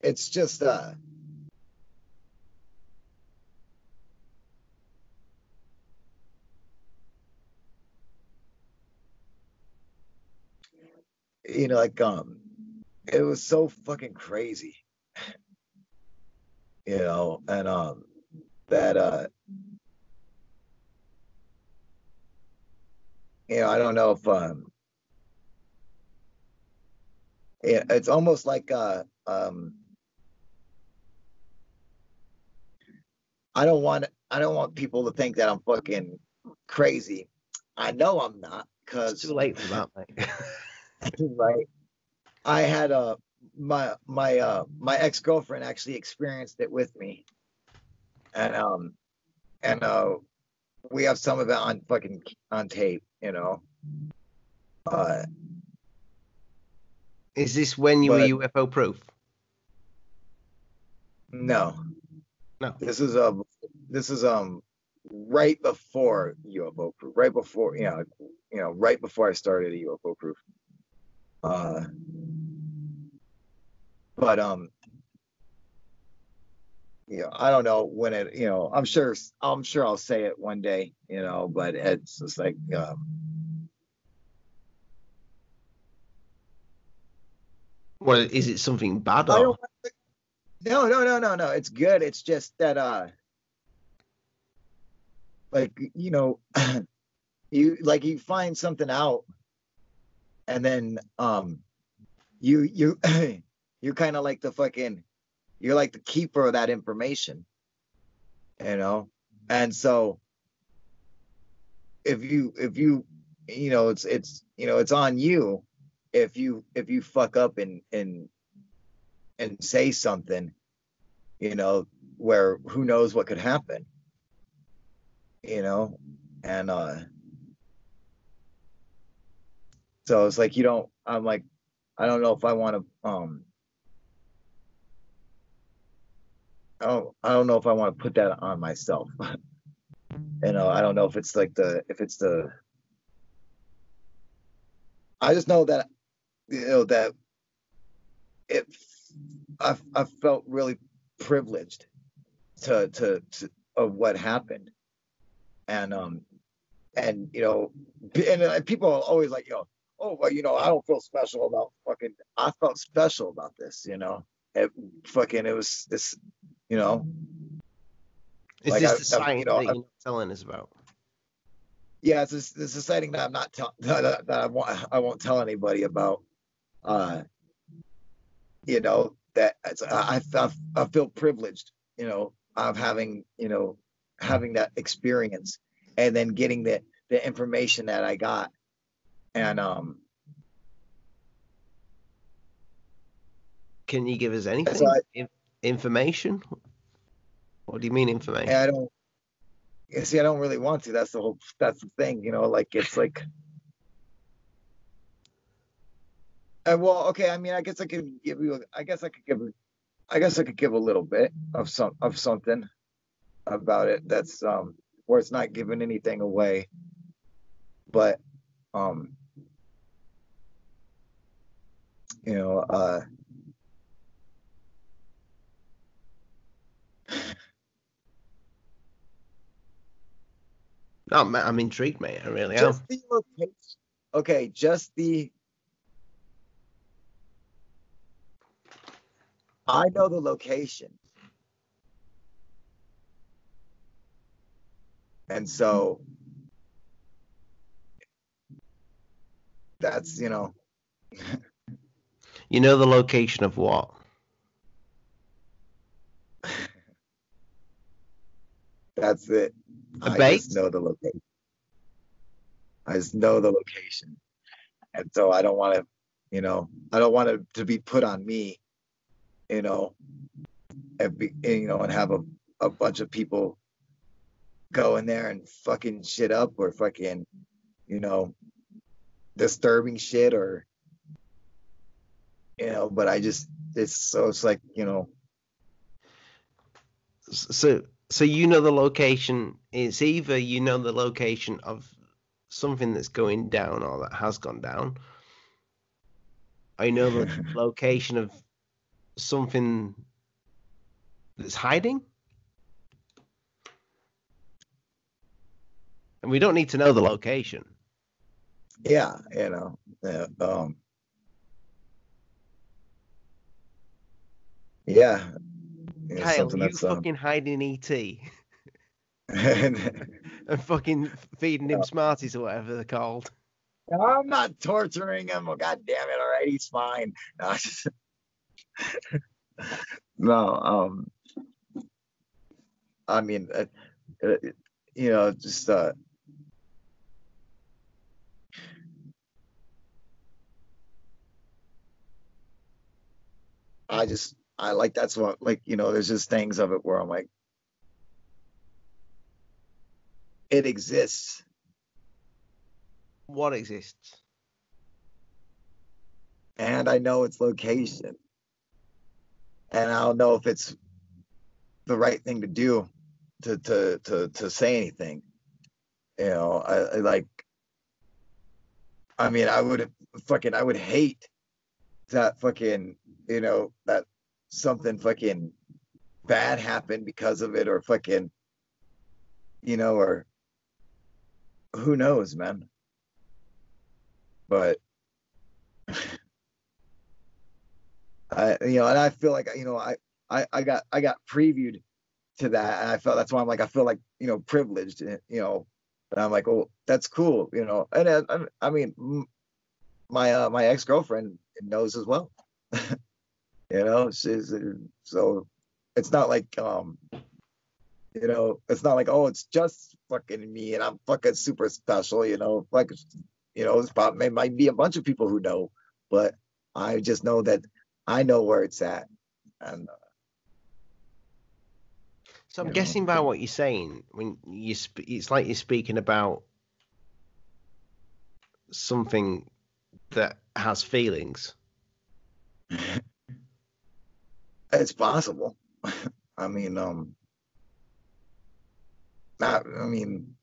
it's just uh, you know, like um, it was so fucking crazy, you know, and um. That uh you know, I don't know if um yeah, it's almost like uh um I don't want I don't want people to think that I'm fucking crazy. I know I'm not, because it's too late for that, mate. Right. I had uh my my uh my ex-girlfriend actually experienced it with me. And um, and uh, we have some of it on fucking on tape, you know. Uh, Is this when you but, were U F O proof? No, no. This is a this is um right before U F O proof, right before you know you know right before I started a U F O proof. Uh, but um. You know, I don't know when it, you know, I'm sure, I'm sure I'll say it one day, you know, but it's just like, um, well, is it something bad? Or? No, no, no, no, no. It's good. It's just that, uh, like, you know, you, like you find something out and then, um, you, you, you kind of like the fucking, you're like the keeper of that information, you know? And so if you, if you, you know, it's, it's, you know, it's on you. If you, if you fuck up and, and, and say something, you know, where who knows what could happen, you know? And, uh, so it's like, you don't, I'm like, I don't know if I want to, um, I don't, I don't know if I want to put that on myself. You know, I don't know if it's like the, if it's the, I just know that, you know, that it, I, I felt really privileged to, to, to, of what happened. And, um, and, you know, and people are always like, you know, oh, well, you know, I don't feel special about fucking, I felt special about this, you know, it fucking, it was this, you know, Is like, this I, the science you know, that you're not telling us about? Yeah, it's this, this exciting that I'm not telling that, that I won't I won't tell anybody about. Uh, you know that I, I I feel privileged, you know, of having you know having that experience, and then getting the the information that I got, and um. Can you give us anything? I, information? What do you mean information? I don't. See, I don't really want to. That's the whole. That's the thing, you know. Like it's like. I, well, okay. I mean, I guess I could give you. I guess I could give. I guess I could give a little bit of some of something about it. That's um where it's not giving anything away, but um. You know. uh Oh, man, I'm intrigued, mate. I really just am. The location, okay, just the. I know the location, and so that's you know. You know the location of what? That's it. A base? I just know the location. I just know the location, and so I don't want to, you know, I don't want it to be put on me, you know, and be, you know, and have a, a bunch of people go in there and fucking shit up or fucking, you know, disturbing shit or, you know. But I just, it's so it's like, you know, so. So you know the location, it's either you know the location of something that's going down or that has gone down. I know the location of something that's hiding. And we don't need to know the location. Yeah, you know. Yeah, um, yeah. Yeah, Kyle, you fucking um... hiding E T and, and fucking feeding him uh, Smarties or whatever they're called. I'm not torturing him. Well, God damn it. All right. He's fine. No, just... no um, I mean, uh, uh, you know, just, uh, I just, I like that's what like you know there's just things of it where I'm like it exists. What exists? And I know its location, and I don't know if it's the right thing to do to to to, to say anything, you know. I, I like I mean I would fucking I would hate that fucking you know that something fucking bad happened because of it, or fucking, you know, or who knows, man. But I, you know, and I feel like, you know, I, I, I got, I got previewed to that, and I felt that's why I'm like, I feel like, you know, privileged, you know, and I'm like, oh, that's cool, you know, and I, I mean, my, uh, my ex-girlfriend knows as well. You know, she's, so it's not like, um, you know, it's not like, oh, it's just fucking me and I'm fucking super special, you know, like, you know, it's probably, it might be a bunch of people who know, but I just know that I know where it's at. And uh, so I'm guessing know. by what you're saying, when you, sp- it's like you're speaking about something that has feelings. It's possible. I mean, um, I, I mean,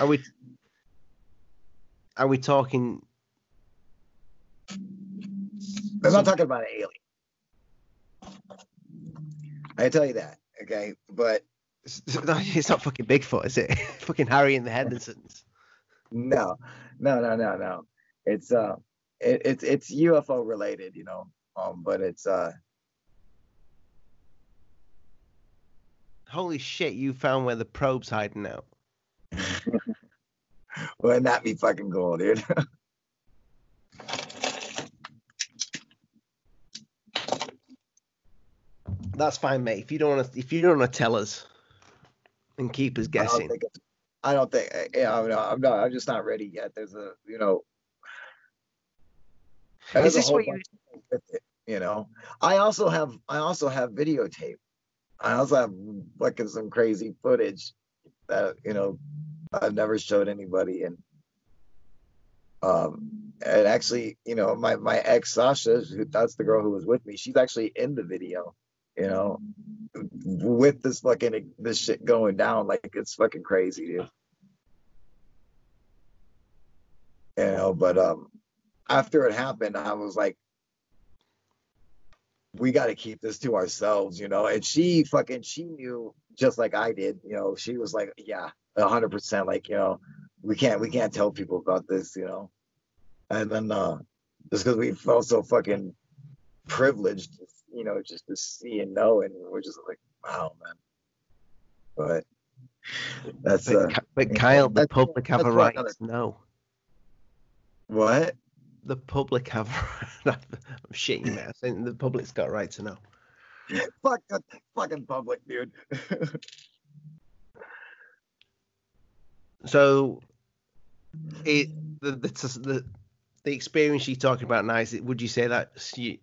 are we are we talking? I'm not talking about an alien. I tell you that, okay? But it's not fucking Bigfoot, is it? Fucking Harry and the Hendersons. No, no, no, no, no. It's uh, it, it's it's U F O related, you know. Um, but it's uh. holy shit, you found where the probe's hiding out. Wouldn't that be fucking cool, dude? That's fine, mate. If you don't want to, if you don't want to tell us and keep us guessing, I don't think. I don't think yeah, I'm not, I'm not. I'm just not ready yet. There's a, you know. Is this what you? You know, I also have. I also have videotape. I also have fucking some crazy footage that, you know, I've never showed anybody. And um, and actually, you know, my my ex Sasha, who, that's the girl who was with me. She's actually in the video. You know, with this fucking, this shit going down, like, it's fucking crazy, dude. You know, but um, after it happened, I was like, we got to keep this to ourselves, you know. And she fucking, she knew just like I did, you know. She was like, yeah, one hundred percent, like, you know, we can't, we can't tell people about this, you know. And then uh, just because we felt so fucking privileged, you know, just to see and know, and we're just like, wow, man. But that's uh, but, but Kyle, the public have a right to know. What? The public have I'm shitting you, man. The public's got a right to know. Fuck the fucking public, dude. So it the the, the the experience you're talking about now, is it, would you say that you,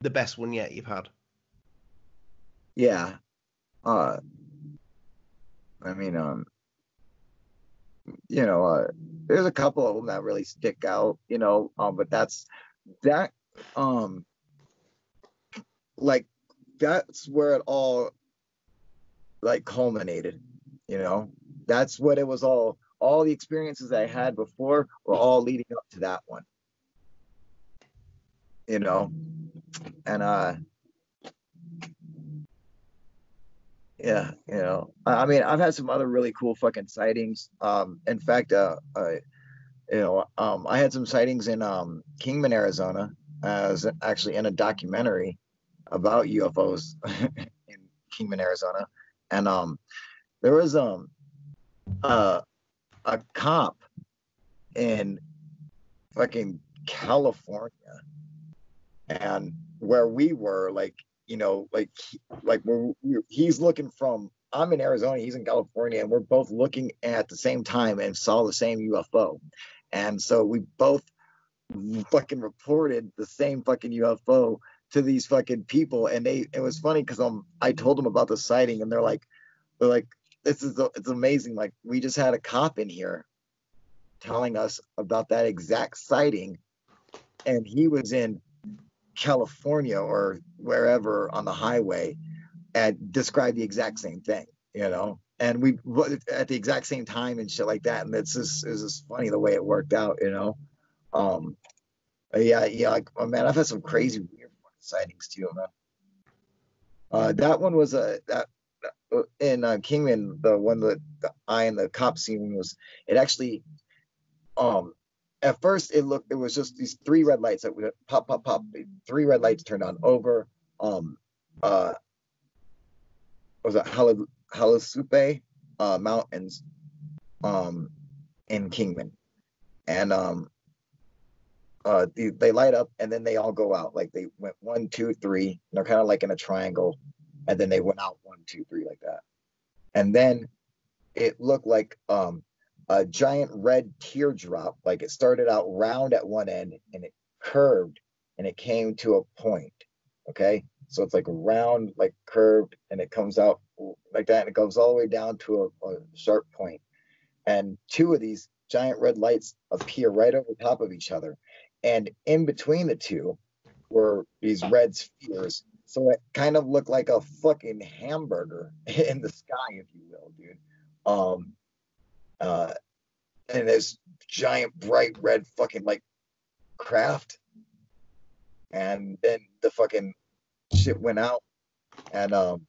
the best one yet you've had? Yeah. Uh, I mean, um, you know, uh, there's a couple of them that really stick out, you know, um, but that's that, um, like, that's where it all, like, culminated, you know. That's what it was all, all the experiences I had before were all leading up to that one, you know. And uh yeah, you know, I mean, I've had some other really cool fucking sightings. Um in fact, uh, uh you know, um I had some sightings in um Kingman, Arizona. I was actually in a documentary about U F Os in Kingman, Arizona. And um there was um uh a cop in fucking California. And where we were, like, you know, like, like we're, we're, he's looking from, I'm in Arizona, he's in California, and we're both looking at the same time and saw the same U F O. And so we both fucking reported the same fucking U F O to these fucking people. And they, it was funny because um, I told them about the sighting, and they're like, they're like, this is, it's amazing. Like, we just had a cop in here telling us about that exact sighting, and he was in California or wherever on the highway and describe the exact same thing, you know, and we at the exact same time and shit like that. And it's just, it's just funny the way it worked out, you know. Um yeah, yeah, like, oh man, I've had some crazy weird sightings too, man. Uh that one was a that in uh, Kingman, the one that I and the cop scene was, it actually um at first, it looked, it was just these three red lights that would pop, pop, pop. Three red lights turned on over. Um, uh, what was it Hal- Halisupe uh, Mountains um, in Kingman? And um, uh, they, they light up, and then they all go out. Like, they went one, two, three. And they're kind of like in a triangle. And then they went out one, two, three, like that. And then it looked like... Um, a giant red teardrop, like it started out round at one end and it curved and it came to a point. Okay, so it's like round, like curved, and it comes out like that, and it goes all the way down to a, a sharp point. And two of these giant red lights appear right over top of each other, and in between the two were these red spheres. So it kind of looked like a fucking hamburger in the sky, if you will, dude. um Uh, and this giant bright red fucking like craft, and then the fucking shit went out, and um,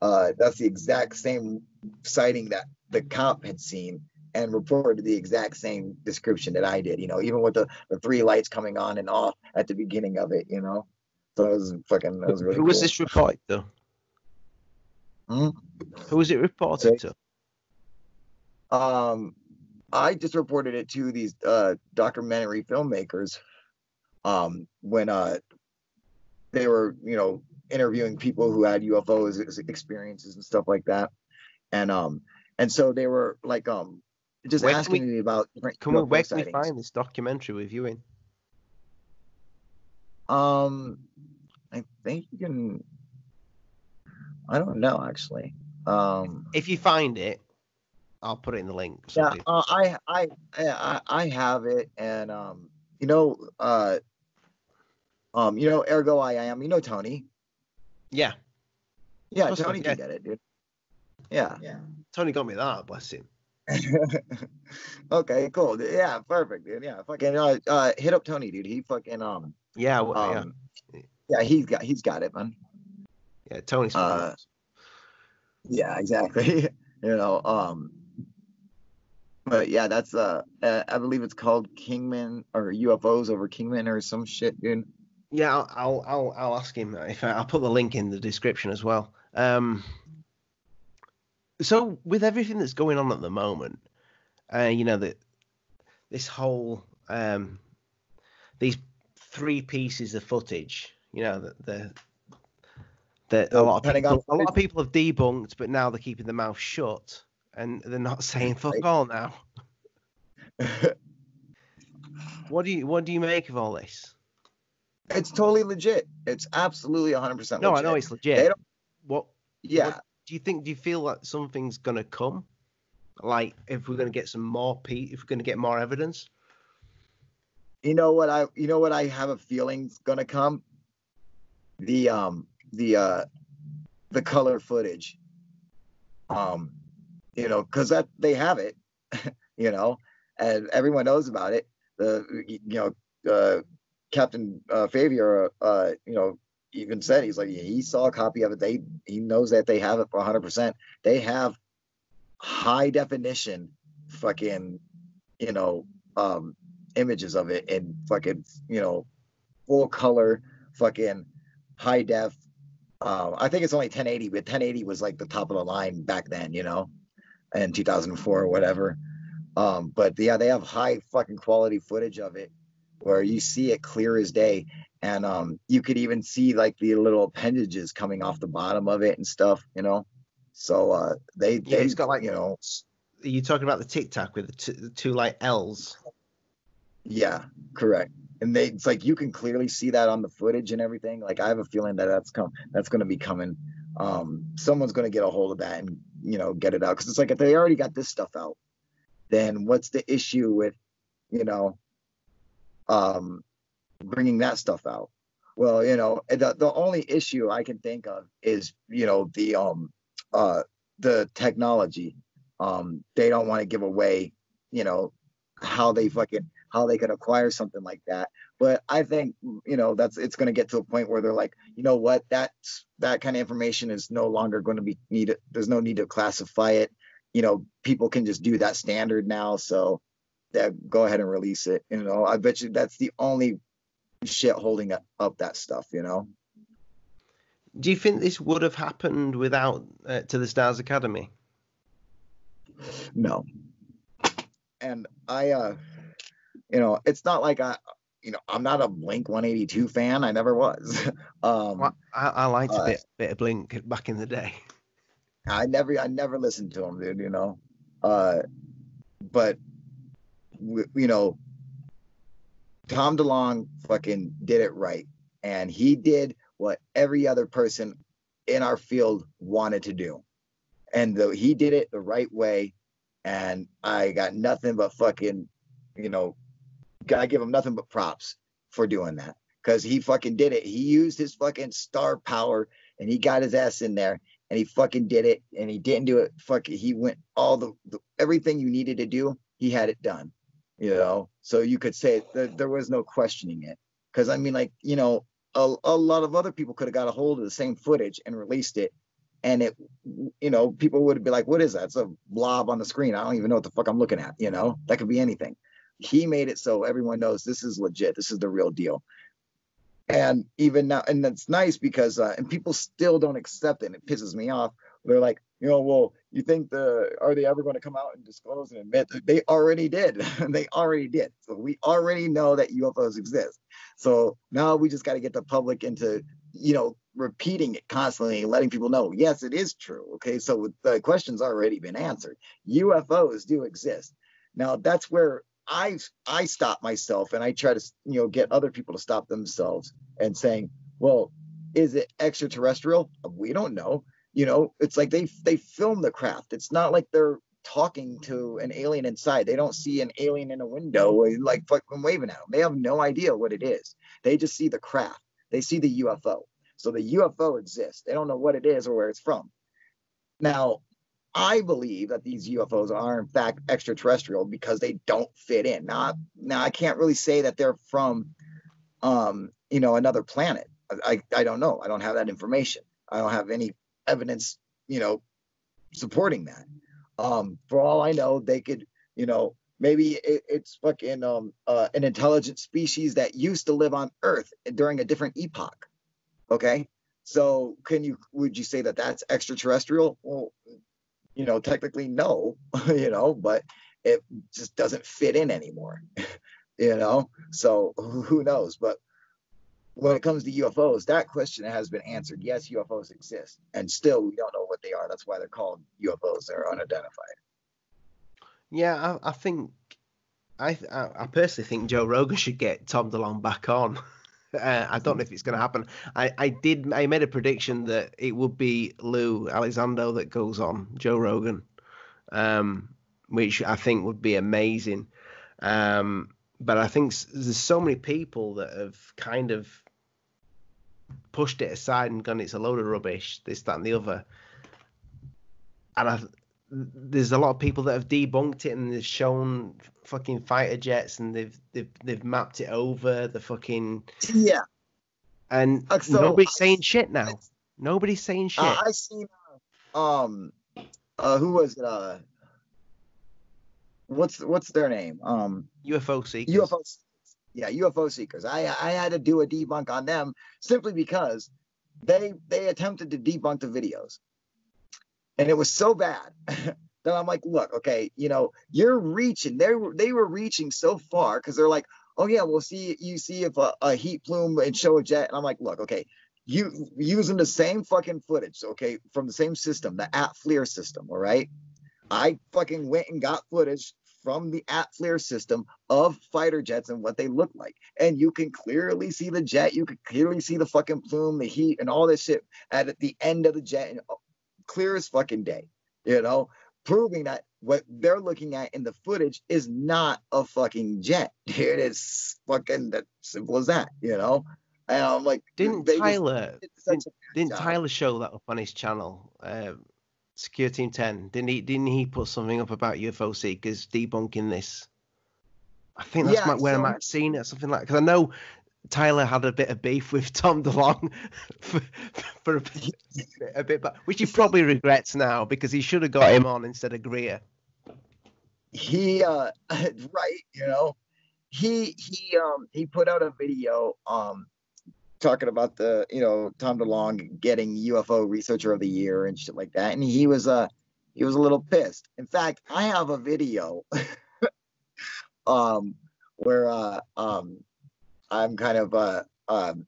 uh, that's the exact same sighting that the cop had seen and reported the exact same description that I did. You know, even with the, the three lights coming on and off at the beginning of it. You know, so it was fucking. It was really. Who was cool. This report though? Mm. Who was it reported okay. to? Um, I just reported it to these uh, documentary filmmakers um, when uh, they were, you know, interviewing people who had U F O experiences and stuff like that. And um, and so they were like um, just where asking we, me about different can U F O we, where sightings. Can we find this documentary with you in? Um, I think you can. I don't know actually. Um, if you find it, I'll put it in the link. Yeah, uh, I, I, I, I have it, and um, you know, uh, um, you know, ergo I am. You know, Tony. Yeah. Yeah, Plus Tony can get it, dude. Yeah. Yeah. Tony got me that. Bless him. Okay, cool. Dude. Yeah, perfect, dude. Yeah, fucking uh, uh, hit up Tony, dude. He fucking um. Yeah, well, um, yeah, yeah, he's got he's got it, man. Yeah, Tony's. Uh, yeah, exactly. You know, um, but yeah, that's uh, I believe it's called Kingman or U F Os over Kingman or some shit, dude. Yeah, I'll I'll I'll, I'll ask him if I, I'll put the link in the description as well. Um, so with everything that's going on at the moment, uh, you know that this whole um, these. three pieces of footage, you know, that the that a lot of people, a lot of people have debunked, but now they're keeping their mouth shut and they're not saying fuck all now. What do you what do you make of all this? It's totally legit. It's absolutely one hundred percent legit. No, I know it's legit. They don't, what? Yeah. What, do you think? Do you feel like something's gonna come? Like if we're gonna get some more, pe- if we're gonna get more evidence? You know what I? You know what I have a feeling's gonna come. The um the uh the color footage. Um, you know, because that they have it, you know, and everyone knows about it. The you know uh, Captain uh, Favier, uh, you know, even said he's like he saw a copy of it. They he knows that they have it for one hundred percent. They have high definition, fucking, you know, um. images of it in fucking, you know, full color, fucking high def. Uh, I think it's only ten eighty, but ten eighty was like the top of the line back then, you know, in two thousand four or whatever. Um, but yeah, they have high fucking quality footage of it where you see it clear as day. And um, you could even see like the little appendages coming off the bottom of it and stuff, you know. So uh, they, yeah, they, it's got like, you know. Are you talking about the Tic Tac with the, t- the two like L's? Yeah, correct. And they, it's like you can clearly see that on the footage and everything. Like I have a feeling that that's come, that's going to be coming. Um, someone's going to get a hold of that and, you know, get it out. Because it's like if they already got this stuff out, then what's the issue with, you know, um, bringing that stuff out? Well, you know, the the only issue I can think of is, you know, the um uh the technology. Um, they don't want to give away, you know, how they fucking. how they could acquire something like that. But I think, you know, that's, it's going to get to a point where they're like, you know what, that, that kind of information is no longer going to be needed. There's no need to classify it. You know, people can just do that standard now. So yeah, go ahead and release it. You know, I bet you that's the only shit holding up, up that stuff, you know? Do you think this would have happened without uh, To the Stars Academy? No. And I, uh, you know, it's not like I, you know, I'm not a Blink one eighty-two fan. I never was. um, well, I, I liked uh, a bit, bit of Blink back in the day. I never, I never listened to them, dude. You know, uh, but w- you know, Tom DeLonge fucking did it right, and he did what every other person in our field wanted to do, and though he did it the right way, and I got nothing but fucking, you know. I give him nothing but props for doing that because he fucking did it. He used his fucking star power and he got his ass in there and he fucking did it. And he didn't do it. Fuck it. He went all the, the everything you needed to do. He had it done, you know, so you could say that there was no questioning it. Because I mean, like, you know, a, a lot of other people could have got a hold of the same footage and released it. And it, you know, people would be like, what is that? It's a blob on the screen. I don't even know what the fuck I'm looking at. You know, that could be anything. He made it so everyone knows this is legit. This is the real deal. And even now, and that's nice because uh, and people still don't accept it. And it pisses me off They're like, you know, well, you think the are they ever going to come out and disclose and admit that they already did? They already did. So we already know that U F Os exist. So now we just got to get the public into, you know, repeating it constantly and letting people know, yes, it is true. Okay, so the question's already been answered. U F Os do exist. Now that's where I I stop myself and I try to, you know, get other people to stop themselves and saying, well, is it extraterrestrial? We don't know. You know, it's like they they film the craft. It's not like they're talking to an alien inside. They don't see an alien in a window like fucking waving at them. They have no idea what it is. They just see the craft. They see the U F O. So the U F O exists. They don't know what it is or where it's from. Now, I believe that these U F Os are in fact extraterrestrial because they don't fit in. Now, I, now I can't really say that they're from, um, you know, another planet. I, I don't know. I don't have that information. I don't have any evidence, you know, supporting that. Um, for all I know, they could, you know, maybe it, it's fucking um, uh, an intelligent species that used to live on Earth during a different epoch. Okay, so can you would you say that that's extraterrestrial? Well, you know, technically no, you know, but it just doesn't fit in anymore, you know, so who knows? But when it comes to U F Os, that question has been answered. Yes, U F Os exist, and still we don't know what they are. That's why they're called U F Os. They're unidentified. Yeah, I, I think, I, I personally think Joe Rogan should get Tom DeLonge back on. Uh, I don't know if it's going to happen. I, I did. I made a prediction that it would be Lou Elizondo that goes on Joe Rogan, um, which I think would be amazing. Um, but I think there's so many people that have kind of pushed it aside and gone, it's a load of rubbish, this, that, and the other. And I, there's a lot of people that have debunked it and they've shown fucking fighter jets and they've they've they've mapped it over the fucking yeah, and so, nobody's I, saying shit now. Nobody's saying shit. Uh, I seen uh, um uh who was it uh what's what's their name um U F O Seekers. U F O yeah U F O Seekers. I I had to do a debunk on them simply because they they attempted to debunk the videos and it was so bad. Then I'm like, look, okay, you know, you're reaching. They were they were reaching so far because they're like, oh yeah, we'll see. You see if a, a heat plume and show a jet. And I'm like, look, okay, you using the same fucking footage, okay, from the same system, the At-FLIR system, all right. I fucking went and got footage from the At-FLIR system of fighter jets and what they look like, and you can clearly see the jet. You can clearly see the fucking plume, the heat, and all this shit at the end of the jet, and clear as fucking day, you know. Proving that what they're looking at in the footage is not a fucking jet. It is fucking that simple as that, you know. And I'm like, didn't Tyler did didn't, didn't Tyler show that up on his channel, uh, Secureteam ten? Didn't he? Didn't he put something up about U F O Seekers debunking this? I think that's yeah, my, where so, I might have seen it or something like. Because I know Tyler had a bit of beef with Tom DeLonge for, for a bit. A bit, but which he probably regrets now because he should have got him on instead of Greer. He, uh, right, you know, he he um he put out a video um talking about the you know Tom DeLonge getting U F O Researcher of the Year and shit like that, and he was uh he was a little pissed. In fact, I have a video um where uh um I'm kind of uh um.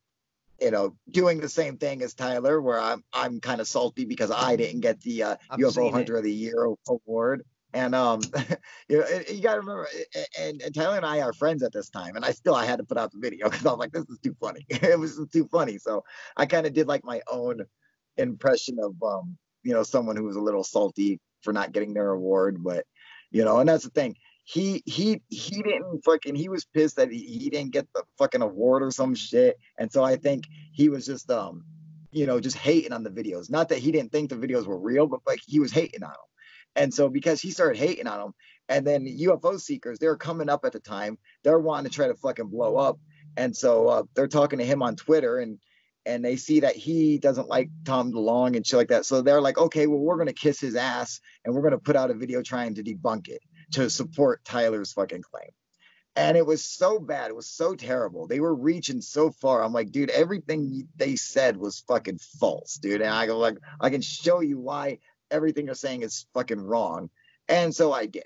you know, doing the same thing as Tyler, where I'm I'm kind of salty because I didn't get the uh, U F O Hunter of the Year award, and um, you know, you gotta remember, and, and Tyler and I are friends at this time, and I still I had to put out the video because I was like, this is too funny, it was too funny, so I kind of did like my own impression of um, you know, someone who was a little salty for not getting their award, but you know, and that's the thing. He he he didn't fucking he was pissed that he, he didn't get the fucking award or some shit, and so I think he was just um you know just hating on the videos. Not that he didn't think the videos were real, but like he was hating on them, and so because he started hating on them, and then U F O Seekers, they were coming up at the time, they're wanting to try to fucking blow up, and so uh, they're talking to him on Twitter, and and they see that he doesn't like Tom DeLonge and shit like that, so they're like, okay, well we're gonna kiss his ass and we're gonna put out a video trying to debunk it, to support Tyler's fucking claim. And it was so bad. It was so terrible. They were reaching so far. I'm like, dude, everything they said was fucking false, dude. And I go like, I can show you why everything they're saying is fucking wrong. And so I did.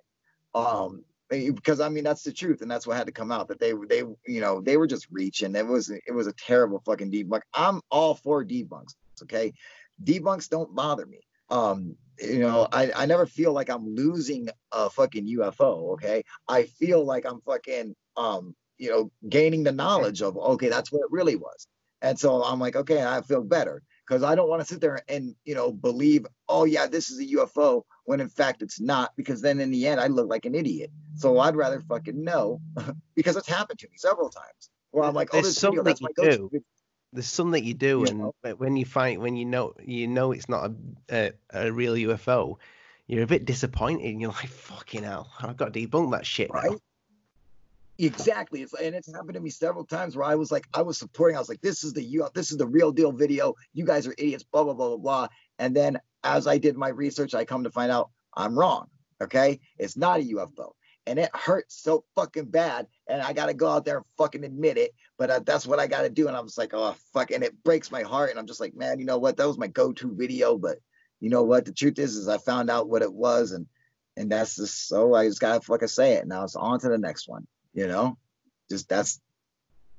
Um, because I mean, that's the truth. And that's what had to come out, that they, they, you know, they were just reaching. It was, it was a terrible fucking debunk. I'm all for debunks. Okay. Debunks don't bother me. Um, you know, I, I never feel like I'm losing a fucking U F O. Okay. I feel like I'm fucking, um, you know, gaining the knowledge of, okay, that's what it really was. And so I'm like, okay, I feel better, because I don't want to sit there and, you know, believe, oh yeah, this is a U F O, when in fact it's not, because then in the end I look like an idiot. So I'd rather fucking know, because it's happened to me several times where I'm like, oh, this video, that's my go-to video. There's some that you do, and yeah. when you find, when you know, you know it's not a, a a real U F O, you're a bit disappointed, and you're like, "Fucking hell, I've got to debunk that shit." Right? Now. Exactly, it's, and it's happened to me several times where I was like, I was supporting, I was like, "This is the U F O, this is the real deal video. You guys are idiots." Blah blah blah blah blah. And then as I did my research, I come to find out I'm wrong. Okay, it's not a U F O. And it hurts so fucking bad. And I got to go out there and fucking admit it. But I, that's what I got to do. And I'm just like, oh, fuck. And it breaks my heart. And I'm just like, man, you know what? That was my go-to video. But you know what? The truth is, is I found out what it was. And and that's just, so I just got to fucking say it. Now it's on to the next one. You know, just that's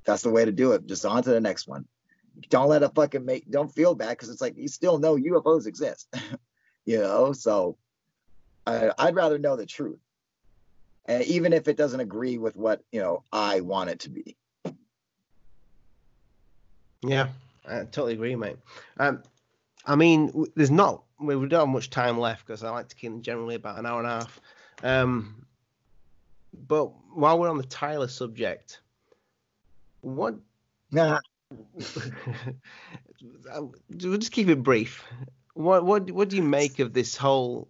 that's the way to do it. Just on to the next one. Don't let it fucking make, don't feel bad. Because it's like, you still know U F Os exist. You know, so I, I'd rather know the truth. And even if it doesn't agree with what, you know, I want it to be. Yeah, I totally agree, mate. Um, I mean, there's not, we don't have much time left, because I like to keep generally about an hour and a half. Um, but while we're on the Tyler subject, what? Nah. We'll just keep it brief. What, what, what do you make of this whole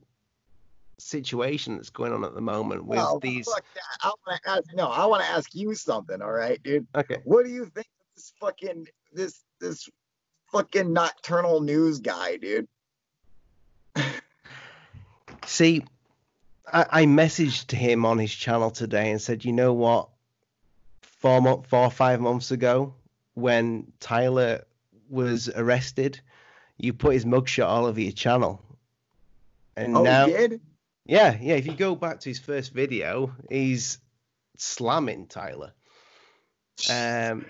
situation that's going on at the moment with well, these fuck that. I want to ask, no I want to ask you something, all right, dude? Okay, what do you think of this fucking this this fucking Nocturnal News guy, dude? See, I, I messaged him on his channel today and said, you know what, four month four or five months ago when Tyler was arrested, you put his mugshot all over your channel, and oh, now he did? Yeah, yeah. If you go back to his first video, he's slamming Tyler. Um,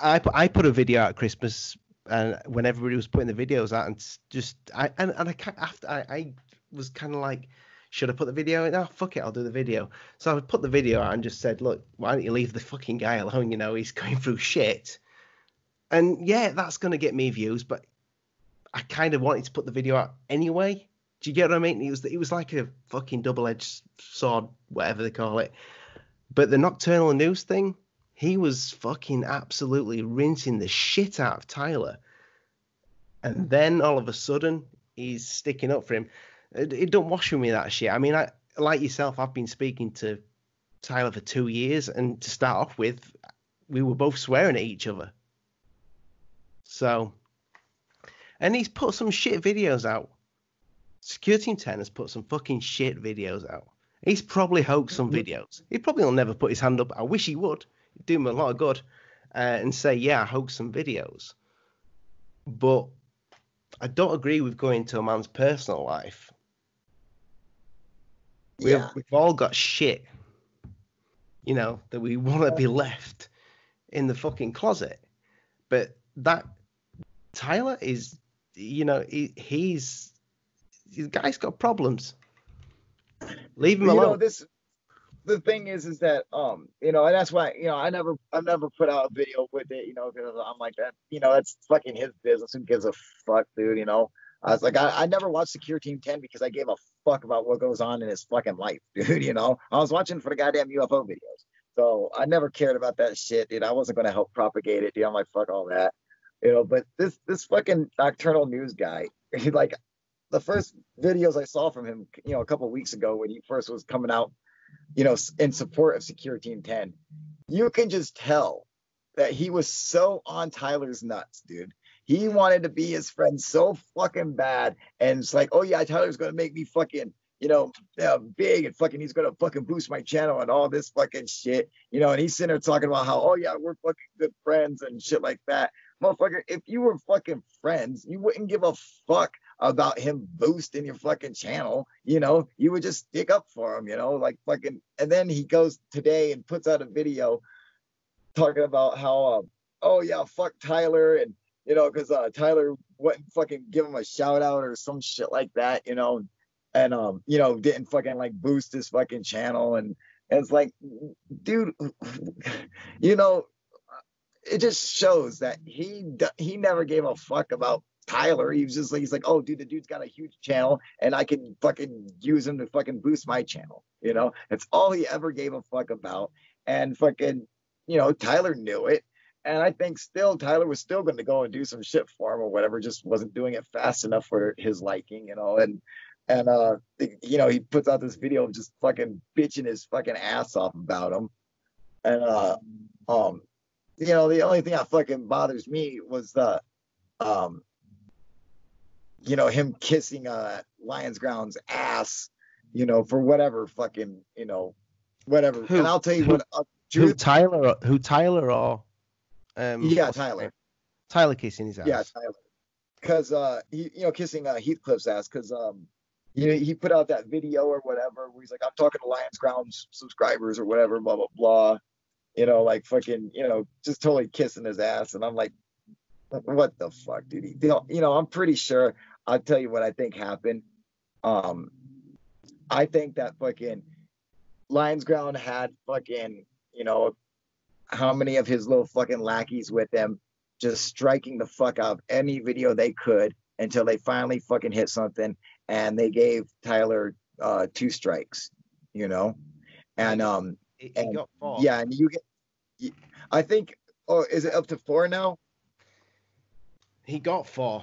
I I put a video out at Christmas, and when everybody was putting the videos out, and just I and, and I after I, I was kind of like, should I put the video out? Oh, fuck it, I'll do the video. So I put the video out and just said, look, why don't you leave the fucking guy alone? You know, he's going through shit. And yeah, that's gonna get me views, but I kind of wanted to put the video out anyway. Do you get what I mean? It was it was like a fucking double-edged sword, whatever they call it. But the Nocturnal News thing, he was fucking absolutely rinsing the shit out of Tyler. And then all of a sudden, he's sticking up for him. It, it don't wash with me, that shit. I mean, I, like yourself, I've been speaking to Tyler for two years. And to start off with, we were both swearing at each other. So, and he's put some shit videos out. Secureteam ten has put some fucking shit videos out. He's probably hoaxed some videos. He probably will never put his hand up. I wish he would. It'd do him a lot of good. Uh, and say, yeah, I hoaxed some videos. But I don't agree with going to a man's personal life. We yeah. have, we've all got shit, you know, that we want to be left in the fucking closet. But that Tyler is, you know, he, he's... the guy's got problems. Leave him you alone. Know, this, the thing is, is that, um, you know, and that's why, you know, I never, I've never put out a video with it, you know, because I'm like that, you know, that's fucking his business. Who gives a fuck, dude? You know, I was like, I, I never watched Secureteam ten because I gave a fuck about what goes on in his fucking life, dude. You know, I was watching for the goddamn U F O videos, so I never cared about that shit, dude. I wasn't going to help propagate it, dude. I'm like, fuck all that, you know. But this, this fucking Nocturnal News guy, he like. The first videos I saw from him, you know, a couple of weeks ago when he first was coming out, you know, in support of Secureteam ten, you can just tell that he was so on Tyler's nuts, dude. He wanted to be his friend so fucking bad. And it's like, oh yeah, Tyler's going to make me fucking, you know, uh, big and fucking he's going to fucking boost my channel and all this fucking shit, you know, and he's sitting there talking about how, oh, yeah, we're fucking good friends and shit like that. Motherfucker, if you were fucking friends, you wouldn't give a fuck about him boosting your fucking channel, you know, you would just stick up for him, you know, like fucking, and then he goes today and puts out a video talking about how, uh, oh, yeah, fuck Tyler and, you know, because uh, Tyler wouldn't fucking give him a shout out or some shit like that, you know, and, um, you know, didn't fucking like boost his fucking channel. And, and it's like, dude, you know, it just shows that he he never gave a fuck about Tyler. He was just like, he's like, oh, dude, the dude's got a huge channel and I can fucking use him to fucking boost my channel. You know, that's all he ever gave a fuck about. And fucking, you know, Tyler knew it. And I think still Tyler was still going to go and do some shit for him or whatever, just wasn't doing it fast enough for his liking, you know. And, and uh, you know, he puts out this video of just fucking bitching his fucking ass off about him. And, uh, um, you know, the only thing that fucking bothers me was, uh, um, you know, him kissing uh, Lions Ground's ass, you know, for whatever fucking, you know, whatever. Who, and I'll tell you who, what. Uh, Drew, who Tyler, who Tyler or? Um, yeah, Tyler. Tyler kissing his ass. Yeah, Tyler. Because, uh, he, you know, kissing uh, Heathcliff's ass. Because, um, you know, he put out that video or whatever where he's like, I'm talking to Lions Ground's subscribers or whatever, blah, blah, blah. You know, like fucking, you know, just totally kissing his ass. And I'm like, what the fuck, dude? He, you know, I'm pretty sure. I'll tell you what I think happened. Um, I think that fucking Lions Ground had fucking, you know, how many of his little fucking lackeys with them just striking the fuck out of any video they could until they finally fucking hit something. And they gave Tyler uh, two strikes, you know? And, um, It, it and, got four. Yeah, and you get, I think, oh, is it up to four now? He got four.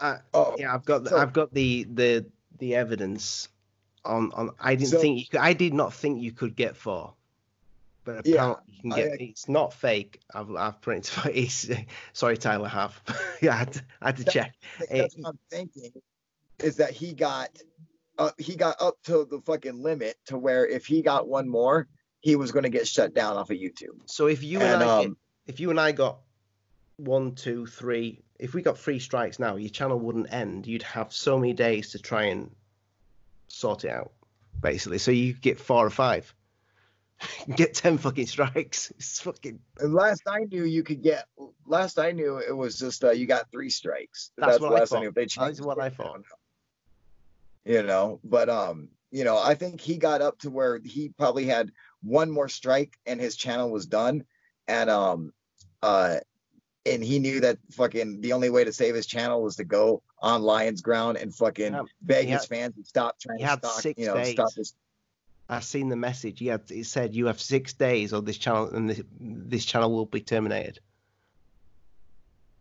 I, oh, yeah, I've got, the, so, I've got the the the evidence on on. I didn't so, think you could, I did not think you could get four, but apparently yeah, you can get. I, it's not fake. I've I've printed. It's, sorry, Tyler. Have yeah, I had to, I had to that, check. That's it, what I'm thinking is that he got. Uh, he got up to the fucking limit to where if he got one more, he was going to get shut down off of YouTube. So if you and, and I, um, if you and I got one, two, three, if we got three strikes now, your channel wouldn't end. You'd have so many days to try and sort it out, basically. So you get four or five, get ten fucking strikes. It's fucking. And last I knew, you could get. Last I knew, it was just uh, you got three strikes. That's, That's what last I thought. I knew. They That's what I thought. Down. You know, but, um, you know, I think he got up to where he probably had one more strike and his channel was done. And, um, uh, and he knew that fucking the only way to save his channel was to go on Lions Ground and fucking yeah, beg his had, fans to stop trying to stock, six you know, days. stop his. I've seen the message. Yeah, it said you have six days or this channel and this, this channel will be terminated.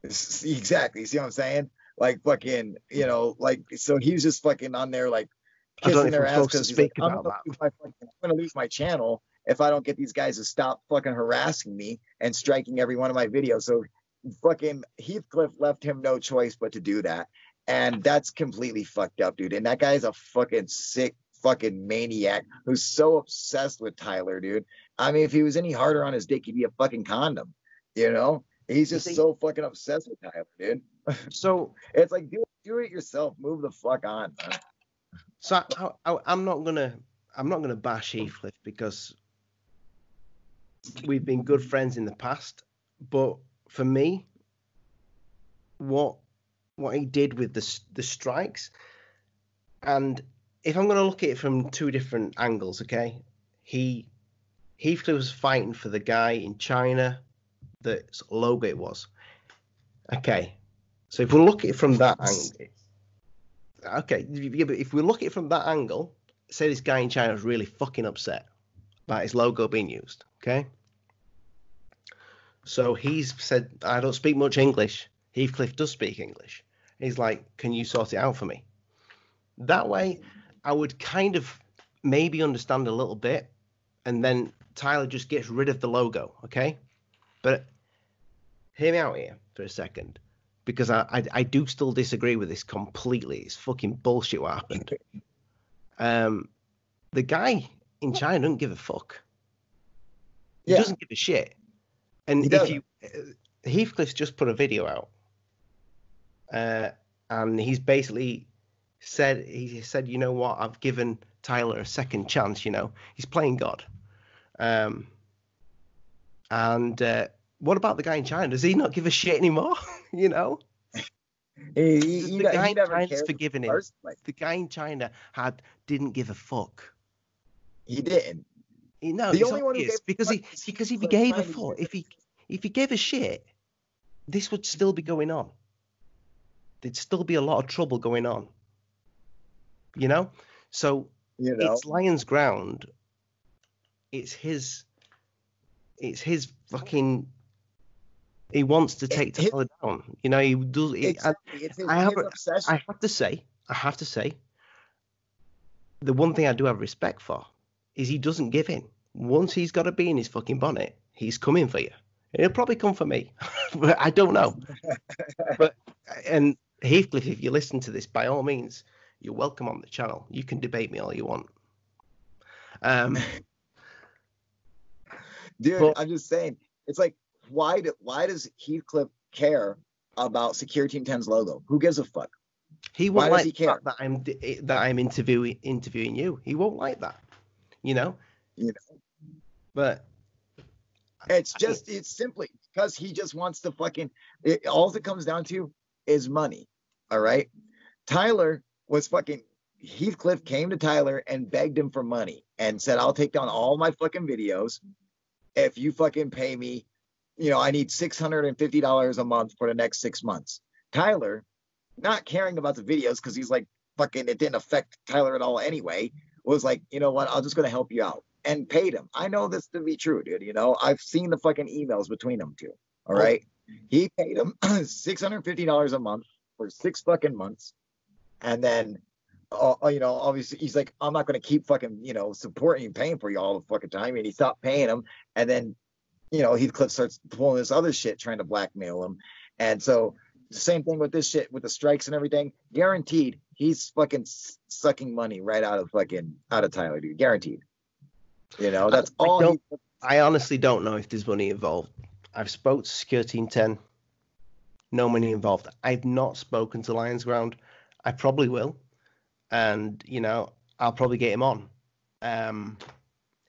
Exactly. See what I'm saying? Like fucking, you know, like, so he was just fucking on there, like, kissing their ass because he's like, I'm going to lose my channel if I don't get these guys to stop fucking harassing me and striking every one of my videos. So fucking Heathcliff left him no choice but to do that. And that's completely fucked up, dude. And that guy's a fucking sick fucking maniac who's so obsessed with Tyler, dude. I mean, if he was any harder on his dick, he'd be a fucking condom, you know? He's just think, so fucking obsessed with Tyler, dude. So it's like, do, do it yourself. Move the fuck on. Man. So I, I, I'm not gonna, I'm not gonna bash Heathcliff because we've been good friends in the past. But for me, what what he did with the the strikes, and if I'm gonna look at it from two different angles, okay, he Heathcliff was fighting for the guy in China. The logo it was. Okay. So if we look at it from that angle. Okay. Yeah, but if we look at it from that angle, say this guy in China is really fucking upset about his logo being used. Okay. So he's said, I don't speak much English. Heathcliff does speak English. He's like, can you sort it out for me? That way, I would kind of maybe understand a little bit. And then Tyler just gets rid of the logo. Okay. But hear me out here for a second, because I, I I do still disagree with this completely. It's fucking bullshit what happened. Um, the guy in China doesn't give a fuck. He yeah. doesn't give a shit. And he if you, uh, Heathcliff's just put a video out, uh, and he's basically said, he said, you know what, I've given Tyler a second chance. You know, he's playing God. Um, and uh, what about the guy in China? Does he not give a shit anymore? You know, he, he, the he, guy he in China's forgiven him. Personally. The guy in China had didn't give a fuck. He didn't. He, no, the only one who gave because he because if he gave a fuck, if he if he gave a shit, this would still be going on. There'd still be a lot of trouble going on. You know, so you know. It's Lions Ground. It's his. It's his fucking. He wants to take it, Tyler it, down. You know, he does. It, exactly. It's his, I have. His I have to say. I have to say. The one thing I do have respect for is he doesn't give in. Once he's got to be in his fucking bonnet, he's coming for you. He'll probably come for me, but I don't know. But and Heathcliff, if you listen to this, by all means, you're welcome on the channel. You can debate me all you want. Um, Dude, but, I'm just saying, it's like, why do, why does Heathcliff care about Secure Team ten's logo? Who gives a fuck? He won't why like he the fact that I'm that I'm interviewing interviewing you. He won't like that, you know. You know. But it's just I, it's simply because he just wants to fucking. It, all it comes down to is money. All right, Tyler was fucking. Heathcliff came to Tyler and begged him for money and said, "I'll take down all my fucking videos if you fucking pay me. You know, I need six hundred and fifty dollars a month for the next six months." Tyler. Not caring about the videos because he's like, fucking, it didn't affect Tyler at all anyway, was like, you know what, I'm just going to help you out, and paid him. I know this to be true, dude, you know? I've seen the fucking emails between them two, all right? Oh. He paid him six hundred fifty dollars a month for six fucking months, and then, uh, you know, obviously, he's like, I'm not going to keep fucking, you know, supporting you, paying for you all the fucking time, and he stopped paying him, and then, you know, Heathcliff starts pulling this other shit, trying to blackmail him, and so... Same thing with this shit, with the strikes and everything. Guaranteed, he's fucking sucking money right out of fucking out of Tyler, dude. Guaranteed. You know, that's I, all. I, he... I honestly don't know if there's money involved. I've spoke to Secure Team ten. No money involved. I've not spoken to Lions Ground. I probably will, and you know, I'll probably get him on. Um,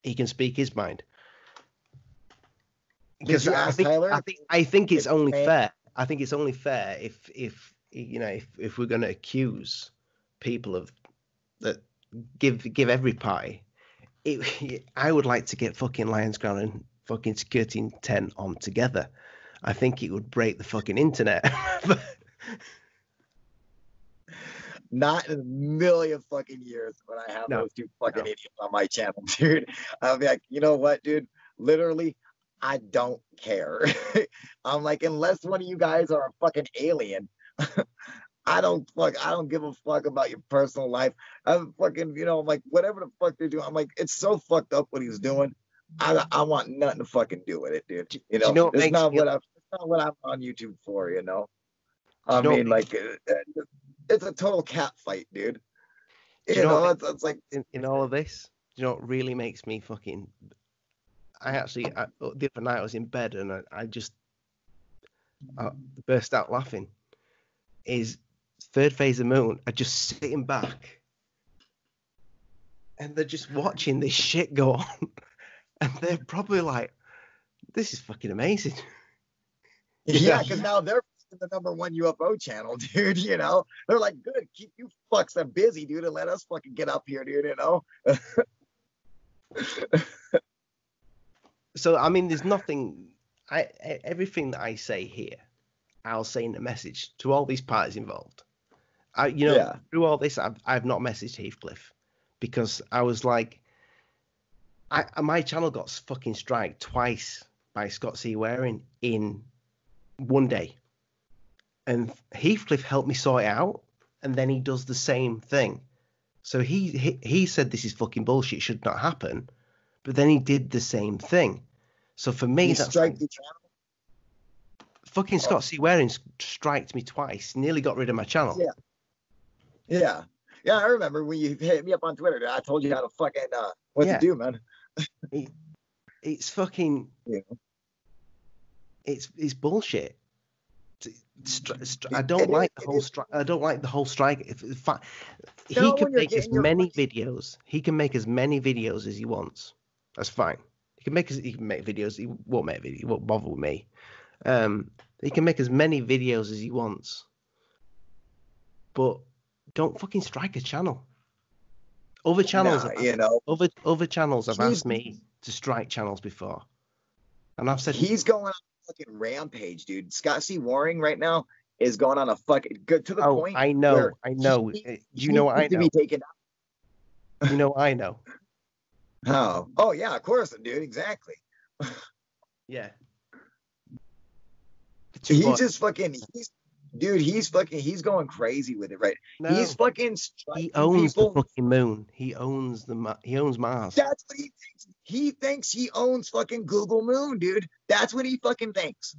he can speak his mind. Because I think, Tyler, I think I think it's only paying... fair. I think it's only fair if, if you know, if, if we're going to accuse people of that, give give every party. It, I would like to get fucking Lions Ground and fucking Secure Team ten on together. I think it would break the fucking internet. Not in a million fucking years would I have no, those two fucking no. idiots on my channel, dude. I'll be like, you know what, dude? Literally. I don't care. I'm like, unless one of you guys are a fucking alien, I don't fuck. I don't give a fuck about your personal life. I'm fucking, you know, I'm like, whatever the fuck they're doing. I'm like, it's so fucked up what he's doing. I, I want nothing to fucking do with it, dude. You know, you know it's not what I, it's not what I'm on YouTube for. You know, I you mean, know like, it, it's a total cat fight, dude. You, you know, know it's, it's like in, in all of this, you know, it really makes me fucking. I actually, I, the other night I was in bed and I, I just I burst out laughing. Is Third Phase of the Moon are just sitting back and they're just watching this shit go on. And they're probably like, this is fucking amazing. You yeah, because now they're the number one U F O channel, dude, you know? They're like, good, keep you fucks that busy, dude, and let us fucking get up here, dude, you know? So, I mean, there's nothing, I, everything that I say here, I'll say in a message to all these parties involved. I, you know, yeah. through all this, I've, I've not messaged Heathcliff because I was like, I, my channel got fucking striked twice by Scott C. Waring in one day. And Heathcliff helped me sort it out. And then he does the same thing. So he, he, he said, this is fucking bullshit. It should not happen. But then he did the same thing. So for me, he that's like, the channel. Fucking Scott C. Waring striked me twice. Nearly got rid of my channel. Yeah. Yeah. Yeah, I remember when you hit me up on Twitter. I told you how to fucking uh, what yeah. to do, man. it, it's fucking. Yeah. It's it's bullshit. Stri- stri- I don't it like is, the whole stri- I don't like the whole strike. If, if I, no, he can make as many money. videos. He can make as many videos as he wants. That's fine. He can make as, he can make videos. He won't make videos. He won't bother with me. Um, he can make as many videos as he wants. But don't fucking strike a channel. Other channels, nah, have, you know, other other channels have asked me to strike channels before, and I've said he's going on fucking rampage, dude. Scott C. Waring right now is going on a fucking good to the oh, point. I know, where I know. He, you know, I know. To be taken out. You know, I know. Oh, oh yeah, of course, dude. Exactly. Yeah. He much. just fucking. He's, dude, he's fucking. He's going crazy with it, right? No. He's fucking. He owns people. the fucking moon. He owns the. He owns Mars. That's what he thinks. He thinks he owns fucking Google Moon, dude. That's what he fucking thinks.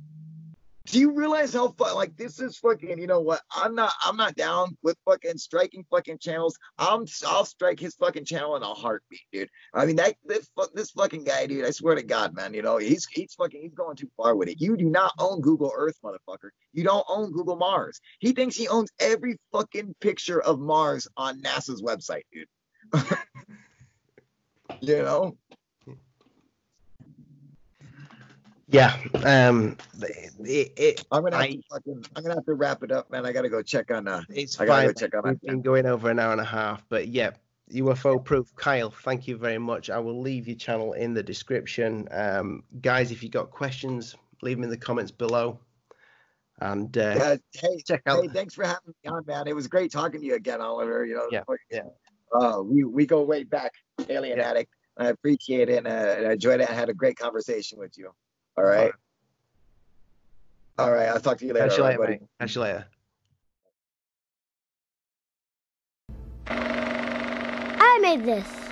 Do you realize how fu- like this is fucking? You know what? I'm not. I'm not down with fucking striking fucking channels. I'm. I'll strike his fucking channel in a heartbeat, dude. I mean that this this fucking guy, dude. I swear to God, man. You know he's he's fucking he's going too far with it. You do not own Google Earth, motherfucker. You don't own Google Mars. He thinks he owns every fucking picture of Mars on NASA's website, dude. You know. Yeah, um, it, it, I'm gonna have I, to fucking, I'm gonna have to wrap it up, man. I gotta go check on. Uh, it's I gotta fine. Go check on We've been going over an hour and a half, but yeah, U F O Proof, Kyle. Thank you very much. I will leave your channel in the description, um, guys. If you got questions, leave them in the comments below. And uh, uh hey, check out. Hey, thanks for having me on, man. It was great talking to you again, Oliver. You know, yeah, yeah. Uh, we we go way back, Alien yeah. Addict. I appreciate it, and uh, I enjoyed it. I had a great conversation with you. All right. All right. I'll talk to you later. Catch you later, mate. Catch you later. I made this.